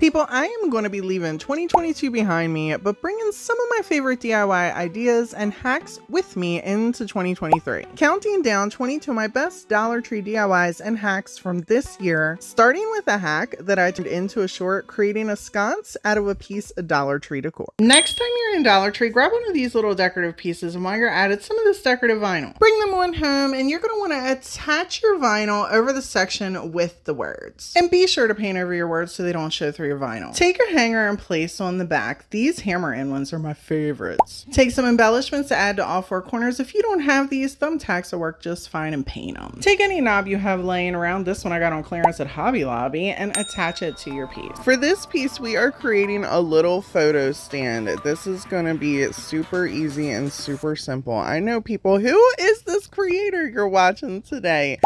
People, I am going to be leaving 2022 behind me, but bringing some of my favorite DIY ideas and hacks with me into 2023. Counting down 22 of my best Dollar Tree DIYs and hacks from this year, starting with a hack that I turned into a short, creating a sconce out of a piece of Dollar Tree decor. Next time you're in Dollar Tree, grab one of these little decorative pieces, and while you're at it, some of this decorative vinyl. Bring them on home, and you're going to want to attach your vinyl over the section with the words. And be sure to paint over your words so they don't show through your vinyl. Take your hanger and place on the back. These hammer-in ones are my favorites. Take some embellishments to add to all four corners. If you don't have these, thumbtacks will work just fine and paint them. Take any knob you have laying around, this one I got on clearance at Hobby Lobby, and attach it to your piece. For this piece, we are creating a little photo stand. This is gonna be super easy and super simple. I know, people, who is this creator you're watching today?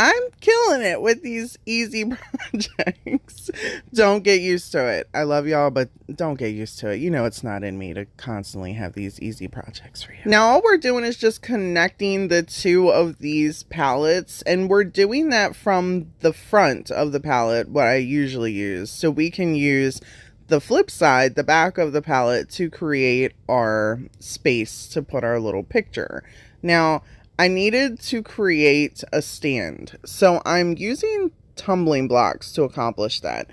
I'm killing it with these easy projects. Don't get used to it. I love y'all, but don't get used to it. You know it's not in me to constantly have these easy projects for you. Now all we're doing is just connecting the two of these palettes, and we're doing that from the front of the palette, what I usually use. So we can use the flip side, the back of the palette, to create our space to put our little picture. Now, I needed to create a stand, so I'm using tumbling blocks to accomplish that.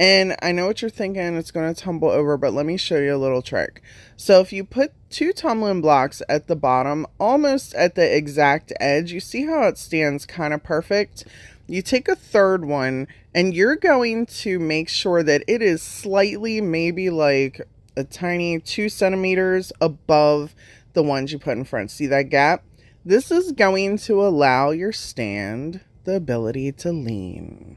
And I know what you're thinking, it's going to tumble over, but let me show you a little trick. So if you put two tumbling blocks at the bottom, almost at the exact edge, you see how it stands kind of perfect? You take a third one, and you're going to make sure that it is slightly, maybe like a tiny 2 centimeters above the ones you put in front. See that gap? This is going to allow your stand the ability to lean.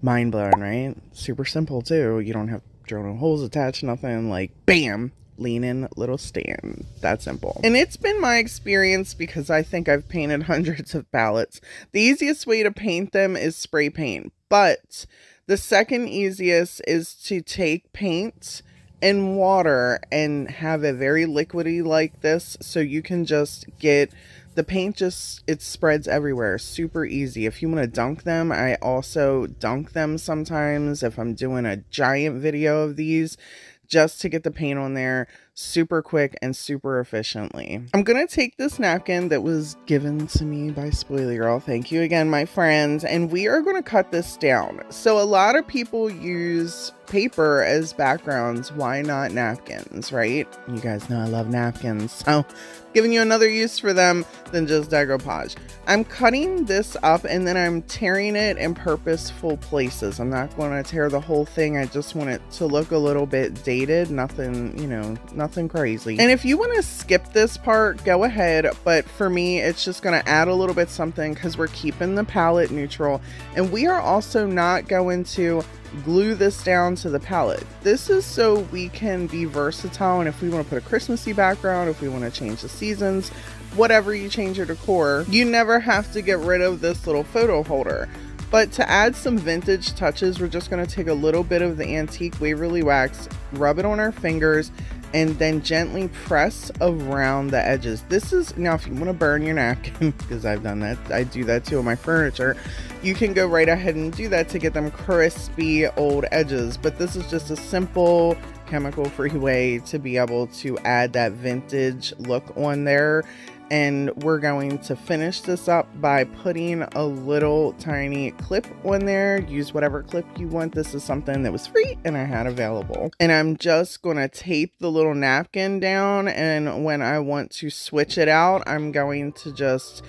Mind blowing, right? Super simple too. You don't have drill holes attached, nothing, like bam, lean in little stand. That simple. And it's been my experience, because I think I've painted hundreds of palettes. The easiest way to paint them is spray paint, but the second easiest is to take paint and water and have it very liquidy like this, so you can just get the paint, just it spreads everywhere. Super easy. If you want to dunk them, I also dunk them sometimes if I'm doing a giant video of these, just to get the paint on there super quick and super efficiently. I'm gonna take this napkin that was given to me by Spoiler Girl, thank you again, my friends, and we are gonna cut this down. So a lot of people use paper as backgrounds, why not napkins, right? You guys know I love napkins, so giving you another use for them than just decoupage. I'm cutting this up, and then I'm tearing it in purposeful places. I'm not going to tear the whole thing. I just want it to look a little bit dated, nothing, you know, nothing crazy. And if you want to skip this part, go ahead, but for me, it's just going to add a little bit something, because we're keeping the palette neutral, and we are also not going to glue this down to the palette. This is so we can be versatile, and if we want to put a Christmassy background, if we want to change the seasons, whatever, you change your decor, you never have to get rid of this little photo holder. But to add some vintage touches, we're just going to take a little bit of the antique Waverly wax, rub it on our fingers, and then gently press around the edges. This is, now if you want to burn your napkin, because I've done that, I do that too on my furniture, you can go right ahead and do that to get them crispy old edges. But this is just a simple chemical-free way to be able to add that vintage look on there. And we're going to finish this up by putting a little tiny clip on there. Use whatever clip you want. This is something that was free and I had available. And I'm just gonna tape the little napkin down, and when I want to switch it out, I'm going to just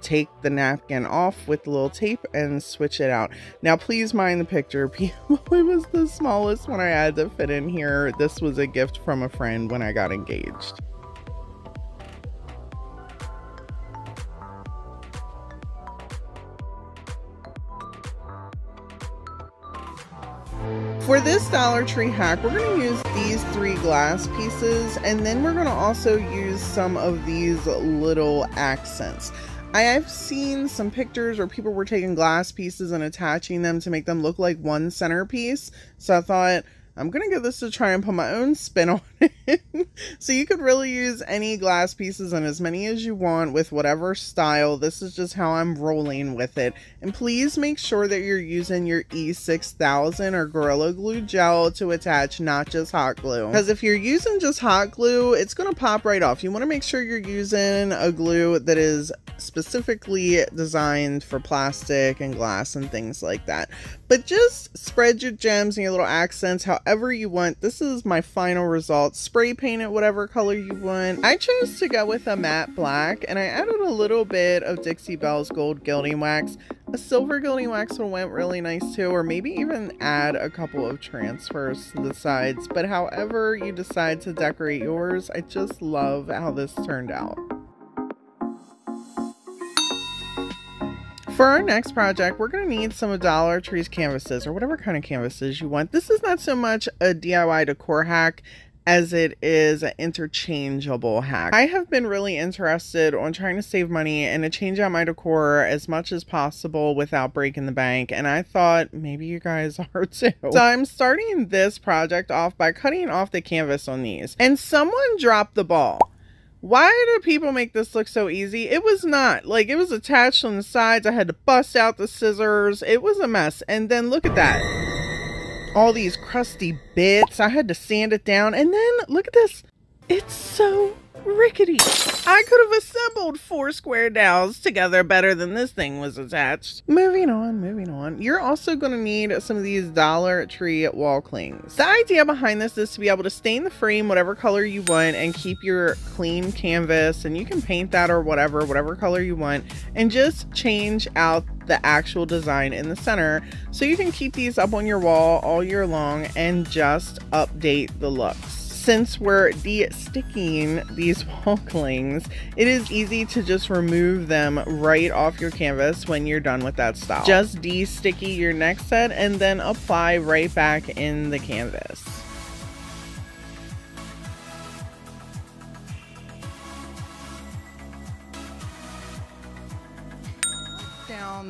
take the napkin off with the little tape and switch it out. Now please mind the picture, people, it was the smallest one I had to fit in here. This was a gift from a friend when I got engaged. For this Dollar Tree hack, we're going to use these 3 glass pieces, and then we're going to also use some of these little accents. I have seen some pictures where people were taking glass pieces and attaching them to make them look like one centerpiece, so I thought I'm going to give this a try and put my own spin on it. So you could really use any glass pieces and as many as you want with whatever style. This is just how I'm rolling with it. And please make sure that you're using your E6000 or Gorilla Glue gel to attach, not just hot glue. Because if you're using just hot glue, it's going to pop right off. You want to make sure you're using a glue that is specifically designed for plastic and glass and things like that. But just spread your gems and your little accents however you want. This is my final result. Spray paint it whatever color you want. I chose to go with a matte black, and I added a little bit of Dixie Belle's gold gilding wax. A silver gilding wax went really nice too, or maybe even add a couple of transfers to the sides. But however you decide to decorate yours, I just love how this turned out. For our next project, we're going to need some of Dollar Tree's canvases, or whatever kind of canvases you want. This is not so much a DIY decor hack as it is an interchangeable hack. I have been really interested on trying to save money and to change out my decor as much as possible without breaking the bank, and I thought maybe you guys are too. So I'm starting this project off by cutting off the canvas on these. And someone dropped the ball. Why do people make this look so easy? It was not. Like, it was attached on the sides. I had to bust out the scissors. It was a mess. And then look at that. All these crusty bits. I had to sand it down. And then look at this. It's so rickety. I could have assembled 4 square dowels together better than this thing was attached. Moving on. You're also going to need some of these Dollar Tree wall clings. The idea behind this is to be able to stain the frame whatever color you want and keep your clean canvas, and you can paint that or whatever color you want, and just change out the actual design in the center, so you can keep these up on your wall all year long and just update the looks. Since we're de-sticking these wall clings, it is easy to just remove them right off your canvas when you're done with that style. Just de-sticky your next set and then apply right back in the canvas.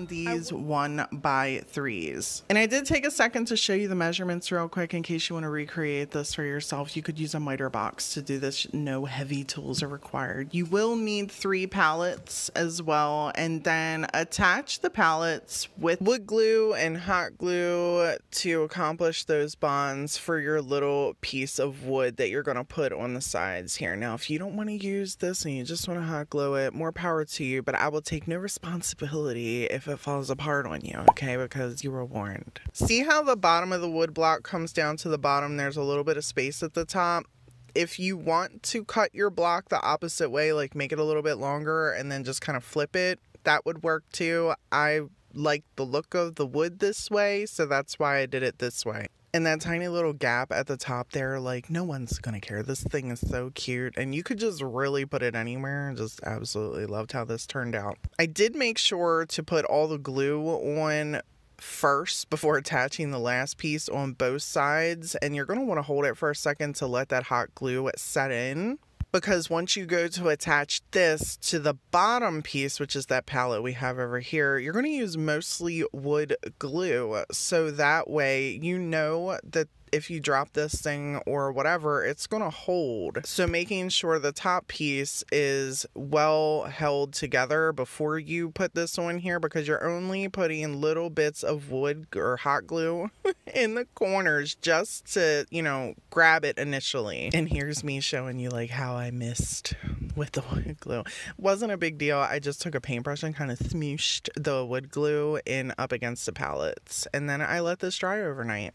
These 1x3s, and I did take a second to show you the measurements real quick in case you want to recreate this for yourself. You could use a miter box to do this. No heavy tools are required. You will need 3 pallets as well, and then attach the pallets with wood glue and hot glue to accomplish those bonds for your little piece of wood that you're going to put on the sides here. Now, if you don't want to use this and you just want to hot glue it, more power to you, but I will take no responsibility if it falls apart on you, okay? Because you were warned. See how the bottom of the wood block comes down to the bottom? There's a little bit of space at the top. If you want to cut your block the opposite way, like make it a little bit longer and then just kind of flip it, that would work too. I like the look of the wood this way, so that's why I did it this way. And that tiny little gap at the top there, like, no one's gonna care. This thing is so cute, and you could just really put it anywhere. Just absolutely loved how this turned out. I did make sure to put all the glue on first before attaching the last piece on both sides, and you're gonna wanna hold it for a second to let that hot glue set in, because once you go to attach this to the bottom piece, which is that palette we have over here, you're going to use mostly wood glue. So that way, you know that if you drop this thing or whatever, it's going to hold. So making sure the top piece is well held together before you put this on here, because you're only putting little bits of wood or hot glue in the corners just to, you know, grab it initially. And here's me showing you like how I missed with the wood glue. Wasn't a big deal. I just took a paintbrush and kind of smooshed the wood glue in up against the pallets. And then I let this dry overnight.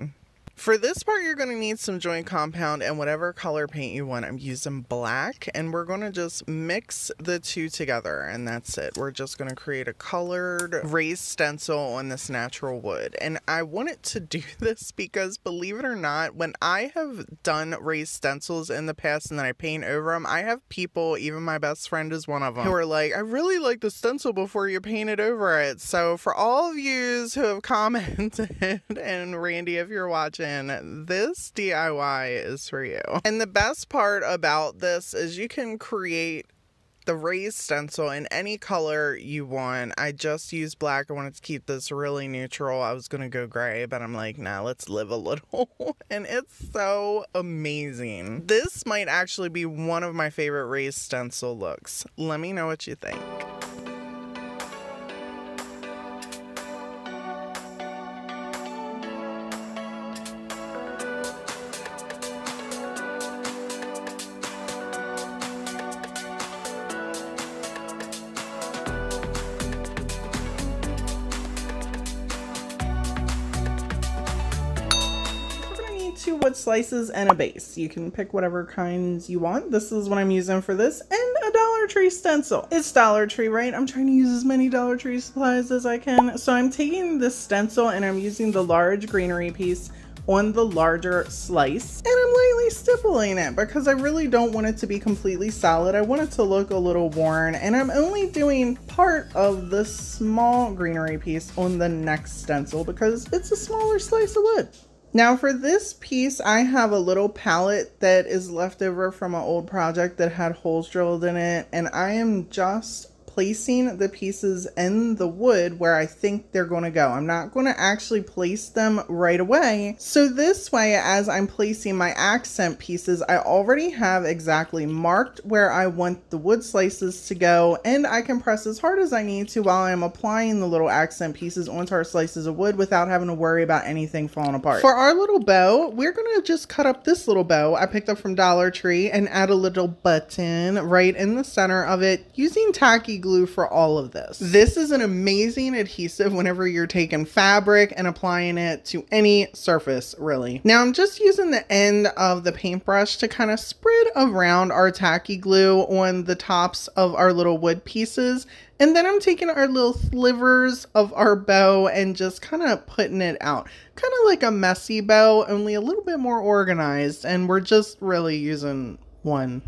For this part, you're going to need some joint compound and whatever color paint you want. I'm using black, and we're going to just mix the two together, and that's it. We're just going to create a colored raised stencil on this natural wood. And I wanted to do this because, believe it or not, when I have done raised stencils in the past and then I paint over them, I have people, even my best friend is one of them, who are like, I really like the stencil before you painted over it. So for all of you who have commented, and Randy, if you're watching, this DIY is for you. And the best part about this is you can create the raised stencil in any color you want. I just used black. I wanted to keep this really neutral. I was going to go gray, but I'm like, nah, let's live a little. And it's so amazing. This might actually be one of my favorite raised stencil looks. Let me know what you think. Wood slices and a base. You can pick whatever kinds you want. This is what I'm using for this, and a Dollar Tree stencil. It's Dollar Tree, right? I'm trying to use as many Dollar Tree supplies as I can. So I'm taking this stencil and I'm using the large greenery piece on the larger slice, and I'm lightly stippling it because I really don't want it to be completely solid. I want it to look a little worn, and I'm only doing part of the small greenery piece on the next stencil because it's a smaller slice of wood. Now for this piece, I have a little palette that is left over from an old project that had holes drilled in it, and I am just placing the pieces in the wood where I think they're going to go. I'm not going to actually place them right away. So this way, as I'm placing my accent pieces, I already have exactly marked where I want the wood slices to go, and I can press as hard as I need to while I'm applying the little accent pieces onto our slices of wood without having to worry about anything falling apart. For our little bow, we're going to just cut up this little bow I picked up from Dollar Tree and add a little button right in the center of it using tacky glue for all of this. This is an amazing adhesive whenever you're taking fabric and applying it to any surface, really. Now I'm just using the end of the paintbrush to kind of spread around our tacky glue on the tops of our little wood pieces. And then I'm taking our little slivers of our bow and just kind of putting it out. Kind of like a messy bow, only a little bit more organized. And we're just really using one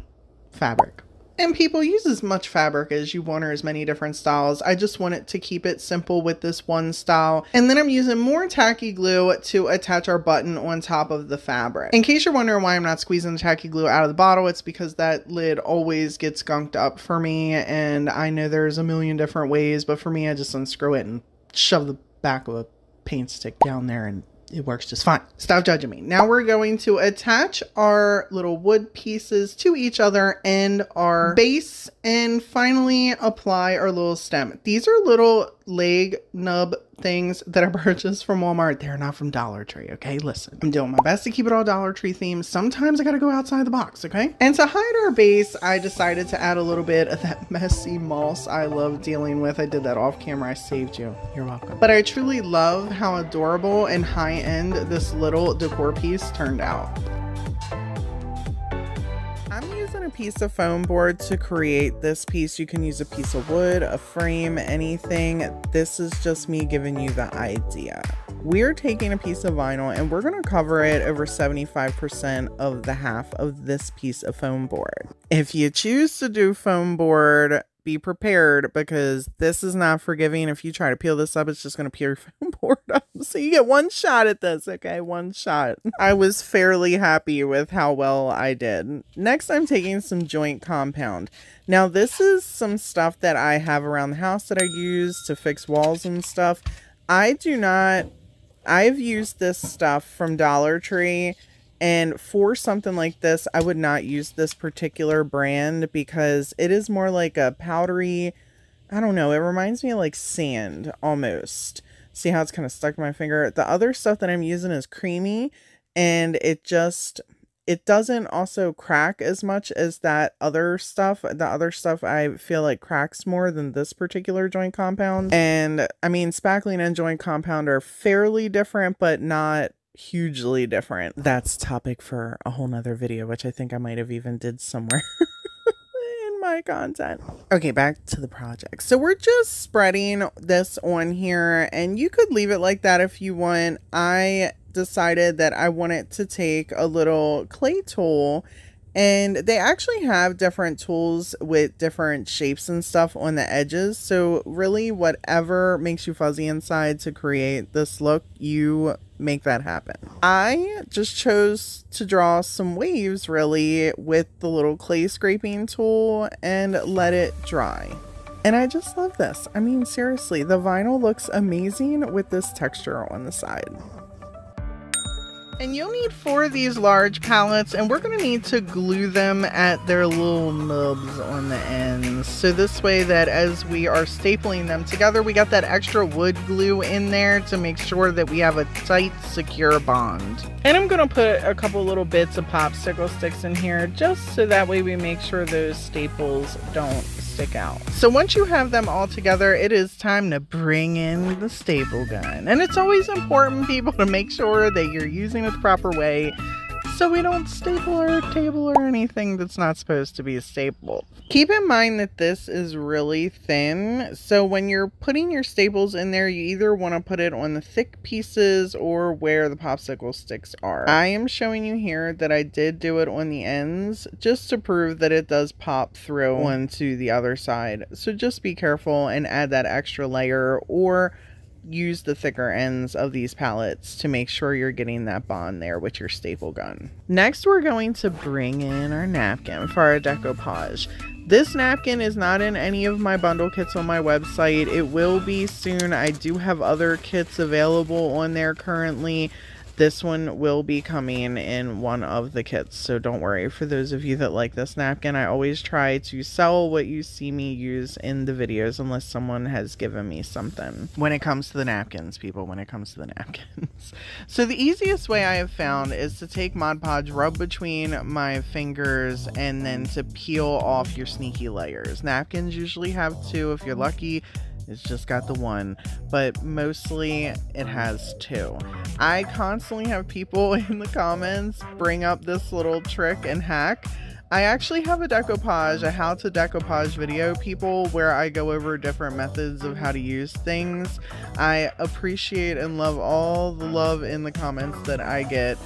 fabric. And people, use as much fabric as you want or as many different styles. I just wanted to keep it simple with this one style. And then I'm using more tacky glue to attach our button on top of the fabric. In case you're wondering why I'm not squeezing the tacky glue out of the bottle, it's because that lid always gets gunked up for me. And I know there's a million different ways, but for me, I just unscrew it and shove the back of a paint stick down there and it works just fine. Stop judging me. Now we're going to attach our little wood pieces to each other and our base, and finally apply our little stem. These are little leg nub things that I purchased from Walmart. They're not from Dollar Tree, okay? Listen, I'm doing my best to keep it all Dollar Tree themed. Sometimes I gotta go outside the box, okay? And to hide our base, I decided to add a little bit of that messy moss I love dealing with. I did that off camera. I saved you. You're welcome. But I truly love how adorable and high-end this little decor piece turned out. I'm using a piece of foam board to create this piece. You can use a piece of wood, a frame, anything. This is just me giving you the idea. We're taking a piece of vinyl and we're going to cover it over 75% of the half of this piece of foam board. If you choose to do foam board, be prepared because this is not forgiving. If you try to peel this up, it's just going to peel your foam board up. So you get one shot at this, okay? One shot. I was fairly happy with how well I did. Next, I'm taking some joint compound. Now, this is some stuff that I have around the house that I use to fix walls and stuff. I've used this stuff from Dollar Tree, and for something like this, I would not use this particular brand because it is more like a powdery, I don't know, it reminds me of like sand almost. See how it's kind of stuck to my finger? The other stuff that I'm using is creamy, and it doesn't also crack as much as that other stuff. The other stuff I feel like cracks more than this particular joint compound. And I mean, spackling and joint compound are fairly different, but not hugely different. That's topic for a whole nother video, which I think I might have even did somewhere in my content. Okay, back to the project. So we're just spreading this on here, and you could leave it like that if you want. I decided that I wanted to take a little clay tool, and they actually have different tools with different shapes and stuff on the edges. So really, whatever makes you fuzzy inside to create this look, you make that happen. I just chose to draw some waves really with the little clay scraping tool and let it dry. And I just love this. I mean, seriously, the vinyl looks amazing with this texture on the side. And you'll need 4 of these large palettes, and we're going to need to glue them at their little nubs on the ends. So this way that as we are stapling them together, we got that extra wood glue in there to make sure that we have a tight, secure bond. And I'm going to put a couple little bits of popsicle sticks in here just so that way we make sure those staples don't stick out. So once you have them all together, it is time to bring in the staple gun. And it's always important, people, to make sure that you're using it the proper way so we don't staple our table or anything that's not supposed to be stapled. Keep in mind that this is really thin, so when you're putting your staples in there, you either want to put it on the thick pieces or where the popsicle sticks are. I am showing you here that I did do it on the ends just to prove that it does pop through onto the other side. So just be careful and add that extra layer or use the thicker ends of these palettes to make sure you're getting that bond there with your staple gun. Next, we're going to bring in our napkin for our decoupage. This napkin is not in any of my bundle kits on my website. It will be soon. I do have other kits available on there currently. This one will be coming in one of the kits, so don't worry. For those of you that like this napkin, I always try to sell what you see me use in the videos unless someone has given me something. When it comes to the napkins, people, when it comes to the napkins. So the easiest way I have found is to take Mod Podge, rub between my fingers, and then to peel off your sneaky layers. Napkins usually have 2 if you're lucky. It's just got the 1, but mostly it has 2. I constantly have people in the comments bring up this little trick and hack. I actually have a decoupage, a how to decoupage video, people, where I go over different methods of how to use things. I appreciate and love all the love in the comments that I get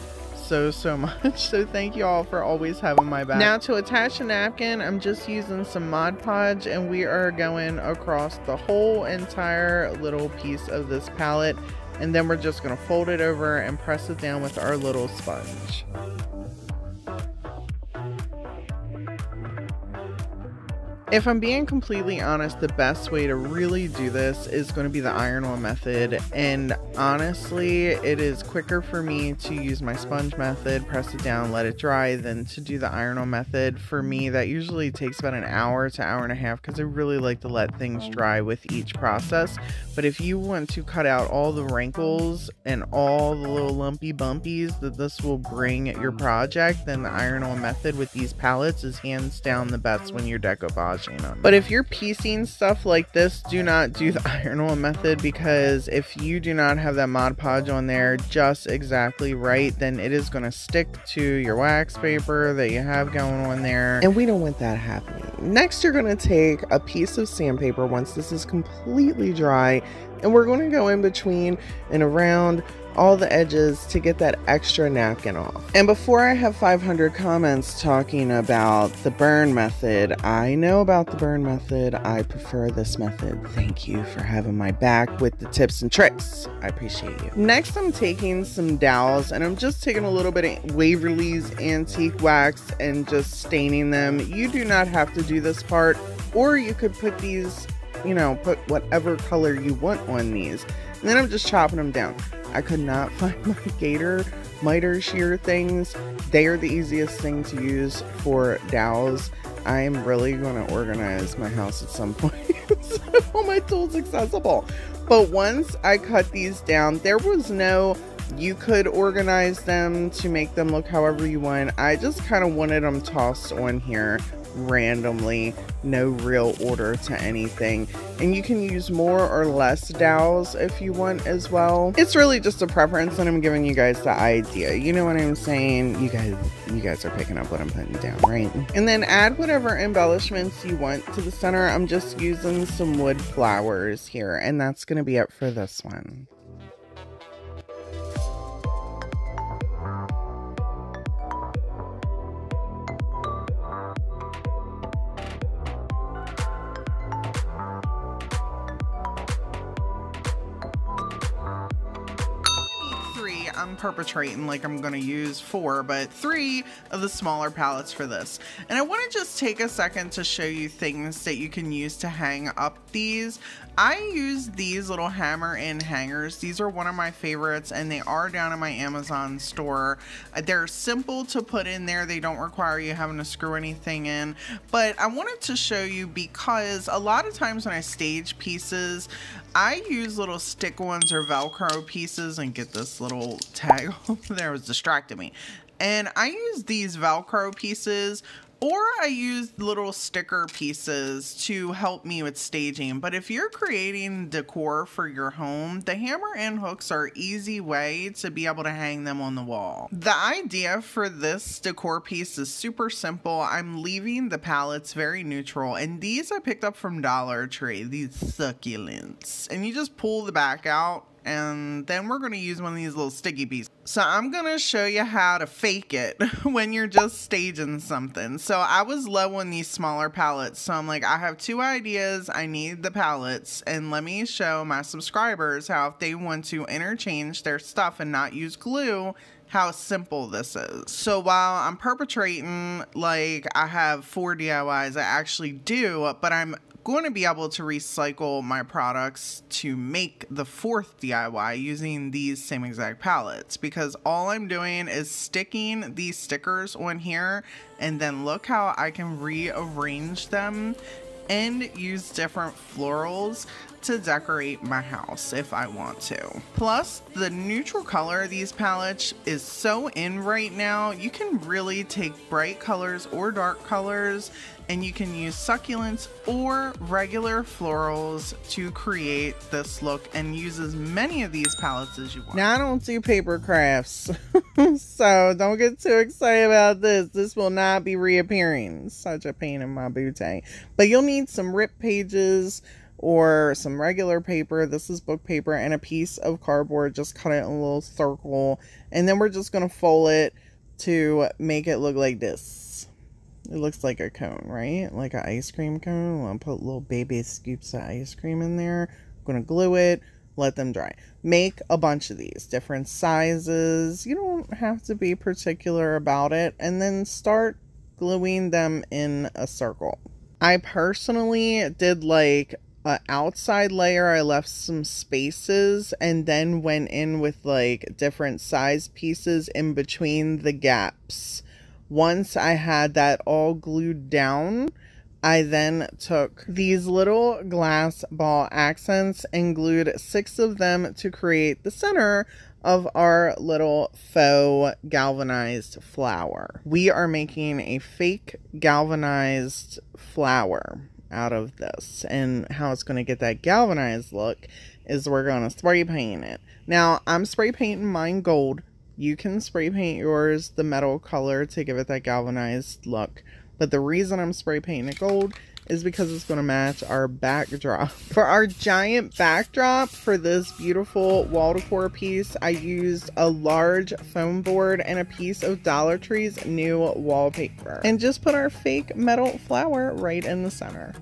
so much, so thank you all for always having my back. Now to attach a napkin, I'm just using some Mod Podge, and we are going across the whole entire little piece of this palette, and then we're just going to fold it over and press it down with our little sponge. If I'm being completely honest, the best way to really do this is going to be the iron-on method, and honestly, it is quicker for me to use my sponge method, press it down, let it dry, than to do the iron-on method. For me, that usually takes about an hour to hour and a half because I really like to let things dry with each process. But if you want to cut out all the wrinkles and all the little lumpy bumpies that this will bring your project, then the iron-on method with these palettes is hands down the best when you're decoupage. But if you're piecing stuff like this, do not do the iron-on method, because if you do not have that Mod Podge on there just exactly right, then it is going to stick to your wax paper that you have going on there, and we don't want that happening. Next, you're going to take a piece of sandpaper once this is completely dry, and we're going to go in between and around all the edges to get that extra napkin off. And before I have 500 comments talking about the burn method, I know about the burn method. I prefer this method. Thank you for having my back with the tips and tricks. I appreciate you. Next, I'm taking some dowels, and I'm just taking a little bit of Waverly's antique wax and just staining them. You do not have to do this part, or you could put these, you know, put whatever color you want on these. And then I'm just chopping them down. I could not find my gator miter shear things. They are the easiest thing to use for dowels. I'm really going to organize my house at some point so all my tools accessible. But once I cut these down, there was no, you could organize them to make them look however you want. I just kind of wanted them tossed on here randomly, no real order to anything. And you can use more or less dowels if you want as well. It's really just a preference, and I'm giving you guys the idea. You know what I'm saying? You guys are picking up what I'm putting down, right? And then add whatever embellishments you want to the center. I'm just using some wood flowers here, and that's going to be it for this one. I'm perpetrating like I'm gonna use four, but three of the smaller palettes for this. And I wanna just take a second to show you things that you can use to hang up these. I use these little hammer-in hangers. These are one of my favorites and they are down in my Amazon store. They're simple to put in there. They don't require you having to screw anything in, but I wanted to show you because a lot of times when I stage pieces, I use little stick ones or Velcro pieces and get this little tag over there, it was distracting me. And I use these Velcro pieces or I use little sticker pieces to help me with staging. But if you're creating decor for your home, the hammer and hooks are an easy way to be able to hang them on the wall. The idea for this decor piece is super simple. I'm leaving the palettes very neutral. And these I picked up from Dollar Tree, these succulents. And you just pull the back out. And then we're gonna use one of these little sticky pieces. So I'm gonna show you how to fake it when you're just staging something. So I was low on these smaller palettes. So I'm like, I have two ideas, I need the palettes, and let me show my subscribers how if they want to interchange their stuff and not use glue, how simple this is. So while I'm perpetrating, like I have four DIYs, I actually do, but I'm going to be able to recycle my products to make the fourth DIY using these same exact palettes, because all I'm doing is sticking these stickers on here and then look how I can rearrange them and use different florals to decorate my house if I want to. Plus, the neutral color of these palettes is so in right now. You can really take bright colors or dark colors, and you can use succulents or regular florals to create this look and use as many of these palettes as you want. Now I don't do paper crafts, so don't get too excited about this. This will not be reappearing. Such a pain in my booty. But you'll need some ripped pages or some regular paper. This is book paper and a piece of cardboard. Just cut it in a little circle. And then we're just gonna fold it to make it look like this. It looks like a cone, right? Like an ice cream cone. I'll put little baby scoops of ice cream in there. I'm gonna glue it, let them dry. Make a bunch of these different sizes. You don't have to be particular about it. And then start gluing them in a circle. I personally did like an outside layer. I left some spaces and then went in with like different size pieces in between the gaps. Once I had that all glued down, I then took these little glass ball accents and glued 6 of them to create the center of our little faux galvanized flower. We are making a fake galvanized flower out of this, and how it's going to get that galvanized look is we're going to spray paint it. Now I'm spray painting mine gold. You can spray paint yours the metal color to give it that galvanized look. But the reason I'm spray painting it gold is because it's going to match our backdrop. For our giant backdrop for this beautiful wall decor piece, I used a large foam board and a piece of Dollar Tree's new wallpaper. And just put our fake metal flower right in the center.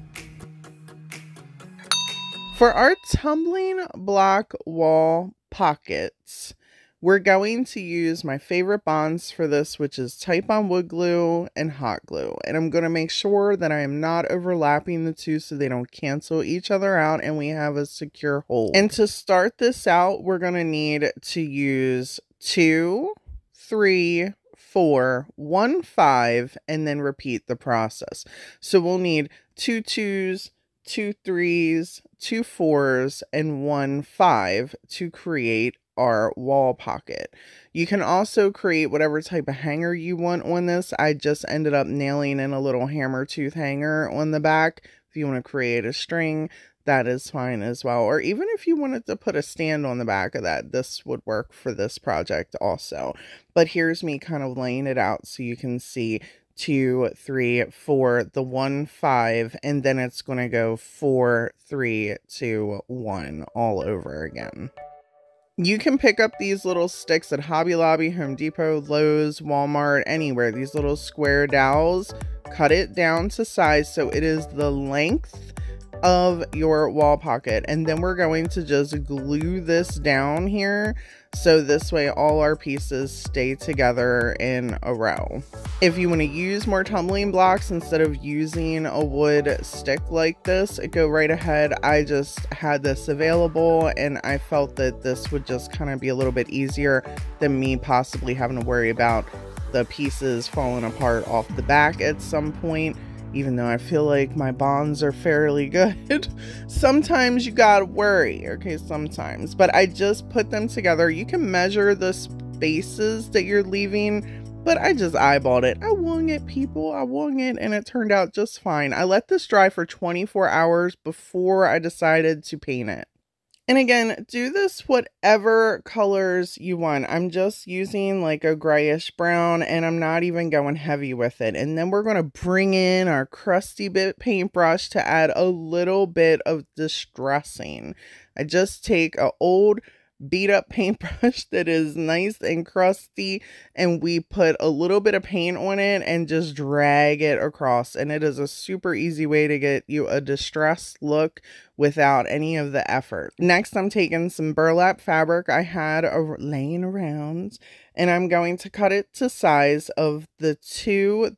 For our tumbling block wall pockets, we're going to use my favorite bonds for this, which is Type On Wood Glue and hot glue. And I'm going to make sure that I am not overlapping the two so they don't cancel each other out and we have a secure hold. And to start this out, we're going to need to use 2, 3, 4, 1, 5, and then repeat the process. So we'll need 2 2s, 2 3s, 2 4s, and 1 5 to create our wall pocket. You can also create whatever type of hanger you want on this. I just ended up nailing in a little hammer tooth hanger on the back. If you want to create a string, that is fine as well. Or even if you wanted to put a stand on the back of that, this would work for this project also. But here's me kind of laying it out so you can see 2, 3, 4, the 1, 5, and then it's going to go 4, 3, 2, 1 all over again. You can pick up these little sticks at Hobby Lobby, Home Depot, Lowe's, Walmart, anywhere. These little square dowels, cut it down to size so it is the length of your wall pocket. And then we're going to just glue this down here so this way all our pieces stay together in a row. If you want to use more tumbling blocks instead of using a wood stick like this, go right ahead. I just had this available and I felt that this would just kind of be a little bit easier than me possibly having to worry about the pieces falling apart off the back at some point. Even though I feel like my bonds are fairly good. Sometimes you gotta worry, okay, sometimes. But I just put them together. You can measure the spaces that you're leaving, but I just eyeballed it. I wung it, people, I wung it, and it turned out just fine. I let this dry for 24 hours before I decided to paint it. And again, do this whatever colors you want. I'm just using like a grayish brown and I'm not even going heavy with it. And then we're going to bring in our crusty bit paintbrush to add a little bit of distressing. I just take an old beat up paintbrush that is nice and crusty and we put a little bit of paint on it and just drag it across, and it is a super easy way to get you a distressed look without any of the effort. Next, I'm taking some burlap fabric I had laying around and I'm going to cut it to size of the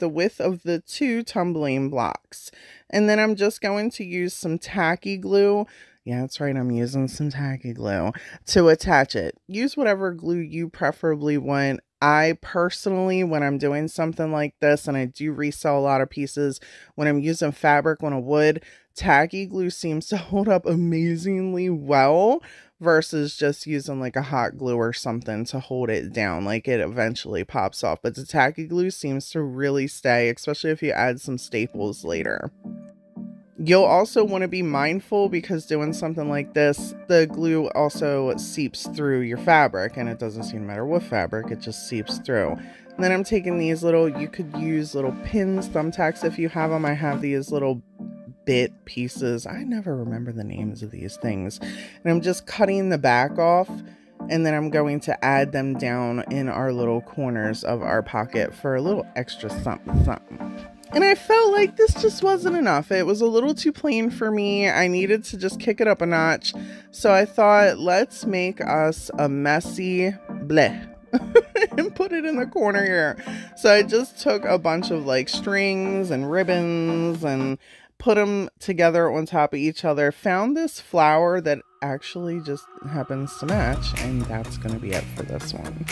width of the two tumbling blocks, and then I'm just going to use some tacky glue. Yeah, that's right, I'm using some tacky glue to attach it. Use whatever glue you preferably want. I personally, when I'm doing something like this, and I do resell a lot of pieces, when I'm using fabric on a wood, tacky glue seems to hold up amazingly well versus just using like a hot glue or something to hold it down. Like, it eventually pops off, but the tacky glue seems to really stay, especially if you add some staples later. You'll also want to be mindful because doing something like this, the glue also seeps through your fabric, and it doesn't seem to matter what fabric, it just seeps through. And then I'm taking these little, you could use little pins, thumbtacks if you have them. I have these little bit pieces. I never remember the names of these things. And I'm just cutting the back off, and then I'm going to add them down in our little corners of our pocket for a little extra something something. And I felt like this just wasn't enough. It was a little too plain for me. I needed to just kick it up a notch. So I thought, let's make us a messy bleh and put it in the corner here. So I just took a bunch of like strings and ribbons and put them together on top of each other. Found this flower that actually just happens to match, and that's going to be it for this one.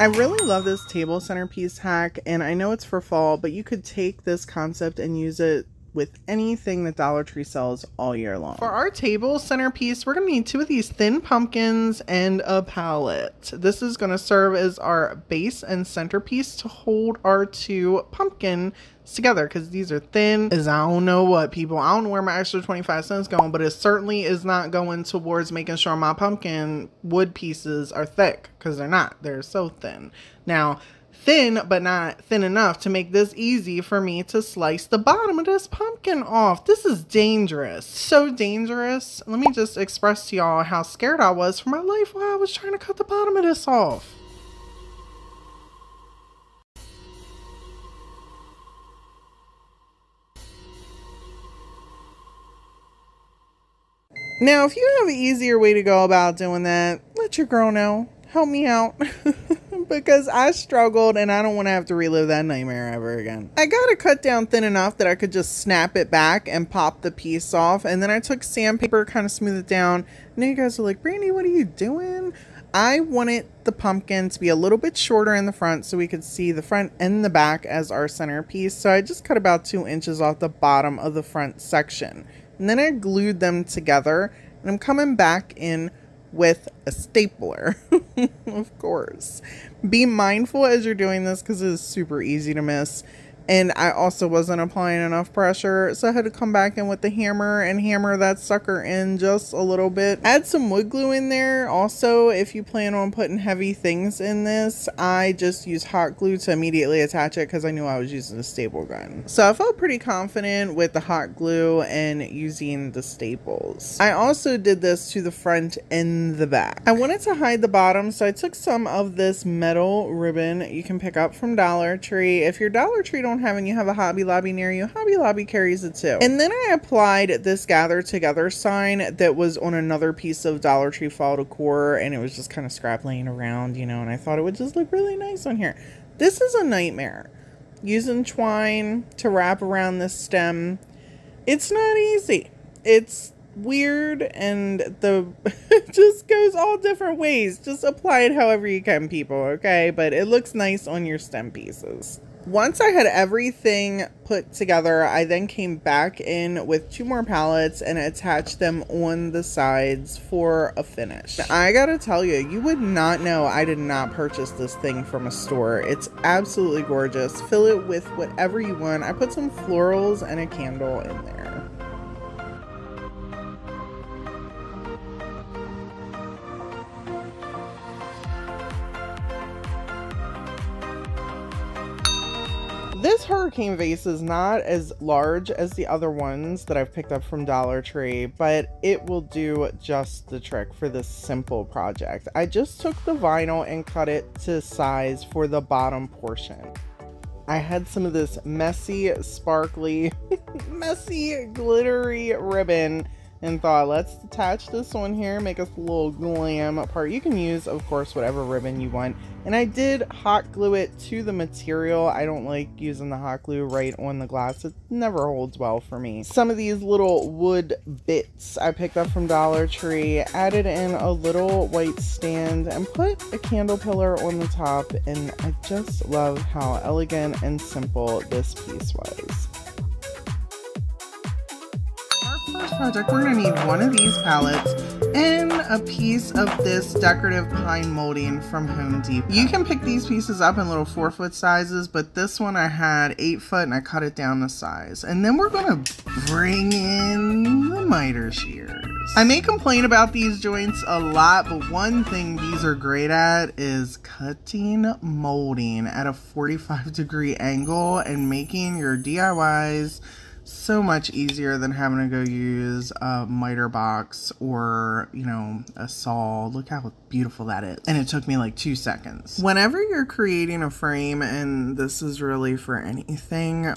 I really love this table centerpiece hack, and I know it's for fall, but you could take this concept and use it with anything that Dollar Tree sells all year long. For our table centerpiece, we're going to need two of these thin pumpkins and a palette. This is going to serve as our base and centerpiece to hold our two pumpkins together, because these are thin as I don't know what, people. I don't know where my extra 25 cents going, but it certainly is not going towards making sure my pumpkin wood pieces are thick, because they're not. They're so thin. Now, thin but not thin enough to make this easy for me to slice the bottom of this pumpkin off. This is dangerous, so dangerous. Let me just express to y'all how scared I was for my life while I was trying to cut the bottom of this off. Now, if you have an easier way to go about doing that, let your girl know. Help me out. Because I struggled and I don't want to have to relive that nightmare ever again. I got it cut down thin enough that I could just snap it back and pop the piece off. And then I took sandpaper, kind of smoothed it down. Now you guys are like, Brandy, what are you doing? I wanted the pumpkin to be a little bit shorter in the front so we could see the front and the back as our centerpiece. So I just cut about 2 inches off the bottom of the front section. And then I glued them together, and I'm coming back in with a stapler. Of course. Be mindful as you're doing this because it is super easy to miss. and I also wasn't applying enough pressure, so I had to come back in with the hammer and hammer that sucker in just a little bit. Add some wood glue in there also if you plan on putting heavy things in this. I just used hot glue to immediately attach it because I knew I was using a staple gun. So I felt pretty confident with the hot glue and using the staples. I also did this to the front and the back. I wanted to hide the bottom, so I took some of this metal ribbon you can pick up from Dollar Tree. If your Dollar Tree don't have and you have a Hobby Lobby near you, Hobby Lobby carries it too. And then I applied this Gather Together sign that was on another piece of Dollar Tree fall decor, and it was just kind of scrap laying around, you know, and I thought it would just look really nice on here. This is a nightmare. Using twine to wrap around this stem, it's not easy. It's weird, and it just goes all different ways. Just apply it however you can, people, okay? But it looks nice on your stem pieces. Once I had everything put together, I then came back in with 2 more palettes and attached them on the sides for a finish. I gotta tell you, you would not know I did not purchase this thing from a store. It's absolutely gorgeous. Fill it with whatever you want. I put some florals and a candle in there. This hurricane vase is not as large as the other ones that I've picked up from Dollar Tree, but it will do just the trick for this simple project. I just took the vinyl and cut it to size for the bottom portion. I had some of this messy, sparkly, messy, glittery ribbon and thought, let's attach this on here, make us a little glam part. You can use, of course, whatever ribbon you want. And I did hot glue it to the material. I don't like using the hot glue right on the glass. It never holds well for me. Some of these little wood bits I picked up from Dollar Tree, added in a little white stand and put a candle pillar on the top. And I just love how elegant and simple this piece was. First project, we're gonna need one of these palettes and a piece of this decorative pine molding from Home Depot. You can pick these pieces up in little 4-foot sizes, but this one I had 8-foot and I cut it down to size. And then we're gonna bring in the miter shears. I may complain about these joints a lot, but one thing these are great at is cutting molding at a 45-degree angle and making your DIYs so much easier than having to go use a miter box or, you know, a saw. Look how beautiful that is. And it took me like 2 seconds. Whenever you're creating a frame, and this is really for anything,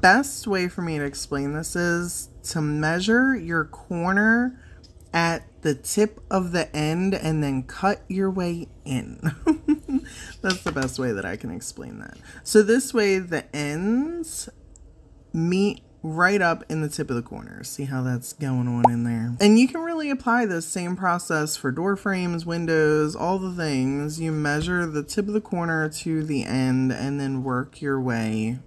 best way for me to explain this is to measure your corner at the tip of the end and then cut your way in. That's the best way that I can explain that. So this way the ends meet right up in the tip of the corner. See how that's going on in there? And you can really apply this same process for door frames, windows, all the things. You measure the tip of the corner to the end and then work your way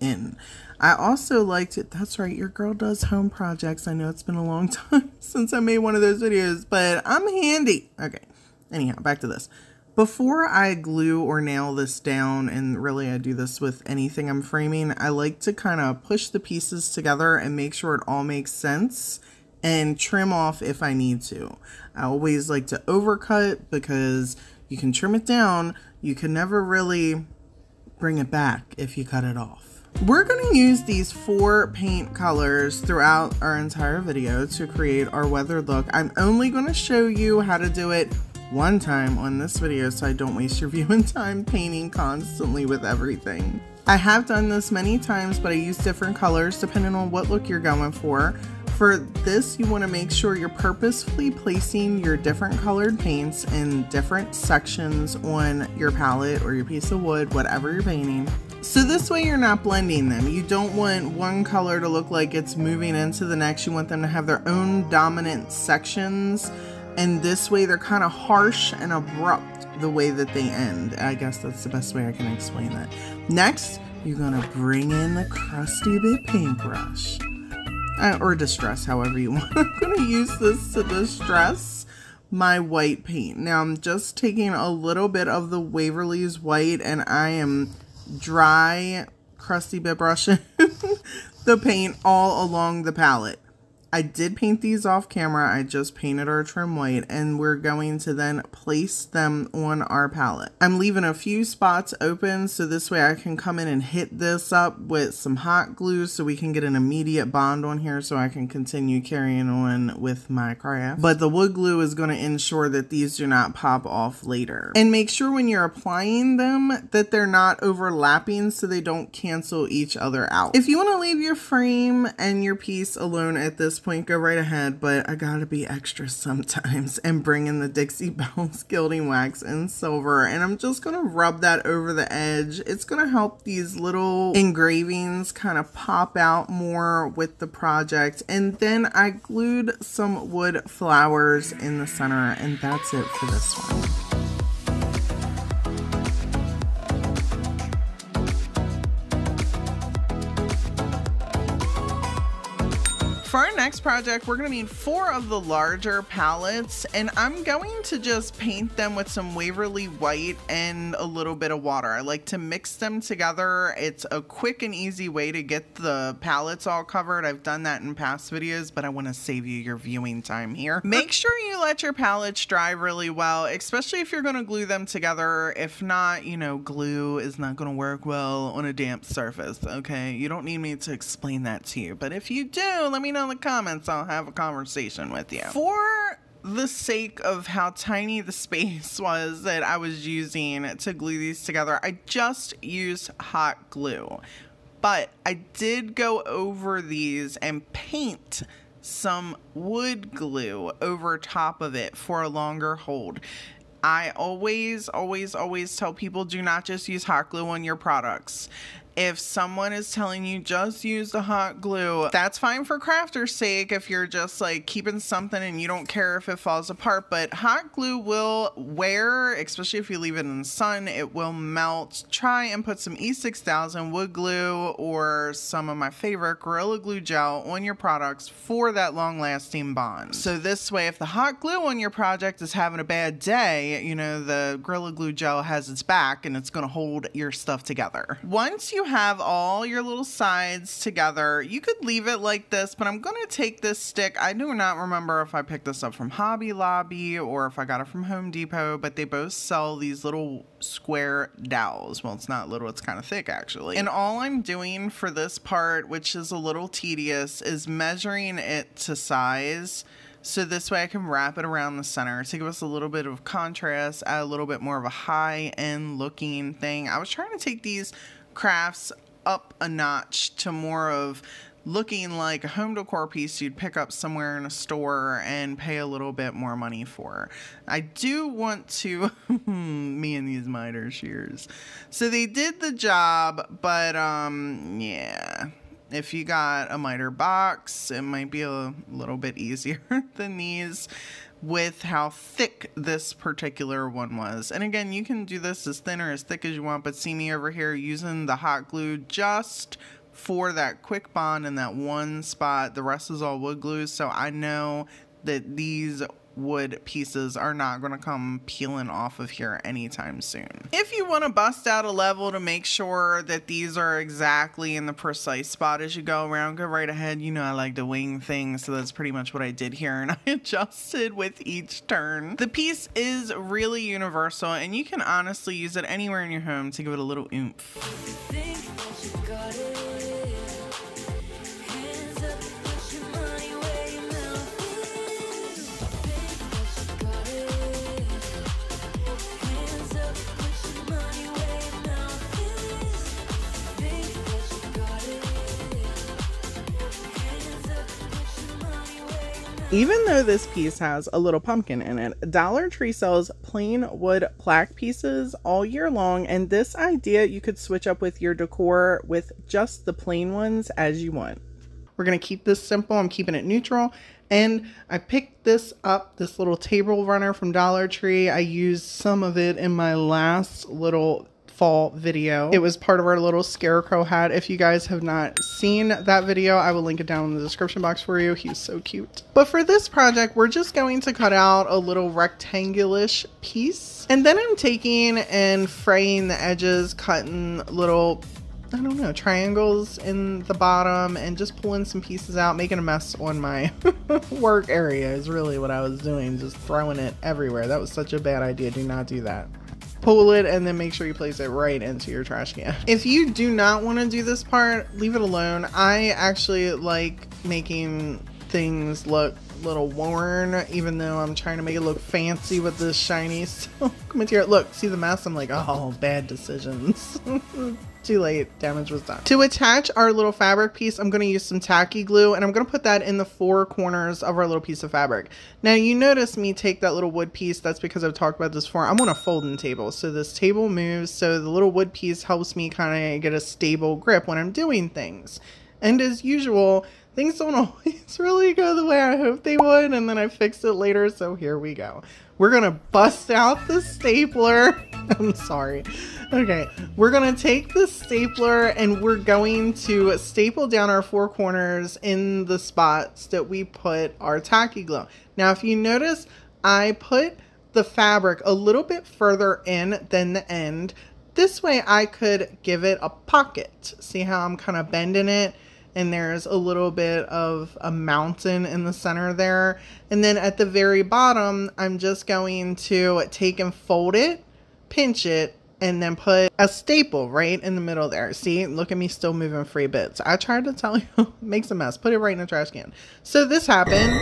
in. I also liked it. That's right, your girl does home projects. I know it's been a long time since I made one of those videos, but I'm handy. Okay, anyhow, back to this. Before I glue or nail this down, and really I do this with anything I'm framing, I like to kind of push the pieces together and make sure it all makes sense and trim off if I need to. I always like to overcut because you can trim it down, you can never really bring it back if you cut it off. We're going to use these 4 paint colors throughout our entire video to create our weathered look. I'm only going to show you how to do it one time on this video so I don't waste your viewing time painting constantly with everything. I have done this many times, but I use different colors depending on what look you're going for. For this, you want to make sure you're purposefully placing your different colored paints in different sections on your palette or your piece of wood, whatever you're painting. So this way you're not blending them. You don't want one color to look like it's moving into the next. You want them to have their own dominant sections. And this way they're kind of harsh and abrupt the way that they end. I guess that's the best way I can explain that. Next, you're gonna bring in the crusty bit paintbrush. Or distress, however you want. I'm gonna use this to distress my white paint. Now I'm just taking a little bit of the Waverly's white and I am dry crusty bed brush the paint all along the palette. I did paint these off camera. I just painted our trim white, and we're going to then place them on our palette. I'm leaving a few spots open so this way I can come in and hit this up with some hot glue so we can get an immediate bond on here so I can continue carrying on with my craft. But the wood glue is going to ensure that these do not pop off later. And make sure when you're applying them that they're not overlapping so they don't cancel each other out. If you want to leave your frame and your piece alone at this point, go right ahead, but I gotta be extra sometimes and bring in the Dixie Belle's gilding wax and silver, and I'm just gonna rub that over the edge. It's gonna help these little engravings kind of pop out more with the project. And then I glued some wood flowers in the center, and that's it for this one. For our next project, we're going to need 4 of the larger palettes, and I'm going to just paint them with some Waverly white and a little bit of water. I like to mix them together. It's a quick and easy way to get the palettes all covered. I've done that in past videos, but I want to save you your viewing time here. Make sure you let your palettes dry really well, especially if you're going to glue them together. If not, you know, glue is not going to work well on a damp surface, okay? You don't need me to explain that to you, but if you do, let me know in the comments. I'll have a conversation with you. For the sake of how tiny the space was that I was using to glue these together, I just used hot glue, but I did go over these and paint some wood glue over top of it for a longer hold. I always tell people, do not just use hot glue on your products. If someone is telling you just use the hot glue, that's fine for crafter's sake if you're just like keeping something and you don't care if it falls apart, but hot glue will wear, especially if you leave it in the sun, it will melt. Try and put some E6000 wood glue or some of my favorite Gorilla Glue gel on your products for that long lasting bond. So this way, if the hot glue on your project is having a bad day, you know, the Gorilla Glue gel has its back and it's going to hold your stuff together. Once you have all your little sides together, you could leave it like this, but I'm going to take this stick. I do not remember if I picked this up from Hobby Lobby or if I got it from Home Depot, but they both sell these little square dowels. Well, it's not little, it's kind of thick actually. And all I'm doing for this part, which is a little tedious, is measuring it to size. So this way I can wrap it around the center to give us a little bit of contrast, add a little bit more of a high-end looking thing. I was trying to take these crafts up a notch to more of looking like a home decor piece you'd pick up somewhere in a store and pay a little bit more money for. I do want to me and these miter shears. So they did the job, but yeah, if you got a miter box, it might be a little bit easier than these with how thick this particular one was. And again, you can do this as thin or as thick as you want, but see me over here using the hot glue just for that quick bond in that one spot. The rest is all wood glue, so I know that these wood pieces are not going to come peeling off of here anytime soon. If you want to bust out a level to make sure that these are exactly in the precise spot as you go around, go right ahead. You know I like to wing things, so that's pretty much what I did here, and I adjusted with each turn. The piece is really universal, and you can honestly use it anywhere in your home to give it a little oomph. Even though this piece has a little pumpkin in it, Dollar Tree sells plain wood plaque pieces all year long, and this idea you could switch up with your decor with just the plain ones as you want. We're going to keep this simple. I'm keeping it neutral. And I picked this up, this little table runner from Dollar Tree. I used some of it in my last little fall video. It was part of our little scarecrow hat. If you guys have not seen that video, I will link it down in the description box for you. He's so cute. But for this project, we're just going to cut out a little rectangular-ish piece. And then I'm taking and fraying the edges, cutting little I don't know, triangles in the bottom and just pulling some pieces out, making a mess on my work area is really what I was doing, just throwing it everywhere. That was such a bad idea. Do not do that. Pull it and then make sure you place it right into your trash can. If you do not want to do this part, leave it alone. I actually like making things look a little worn, even though I'm trying to make it look fancy with this shiny silk material. Look, see the mess? I'm like, oh, bad decisions. Too late, damage was done. To attach our little fabric piece, I'm gonna use some tacky glue and I'm gonna put that in the four corners of our little piece of fabric. Now you notice me take that little wood piece, that's because I've talked about this before. I'm on a folding table, so this table moves, so the little wood piece helps me kind of get a stable grip when I'm doing things. And as usual, things don't always really go the way I hoped they would, and then I fixed it later, so here we go. We're gonna bust out the stapler. I'm sorry. Okay, we're gonna take the stapler and we're going to staple down our four corners in the spots that we put our tacky glue. Now, if you notice, I put the fabric a little bit further in than the end. This way I could give it a pocket. See how I'm kind of bending it? And there's a little bit of a mountain in the center there. And then at the very bottom, I'm just going to take and fold it, pinch it, and then put a staple right in the middle there. See, look at me still moving free bits. I tried to tell you, makes a mess. Put it right in the trash can. So this happened.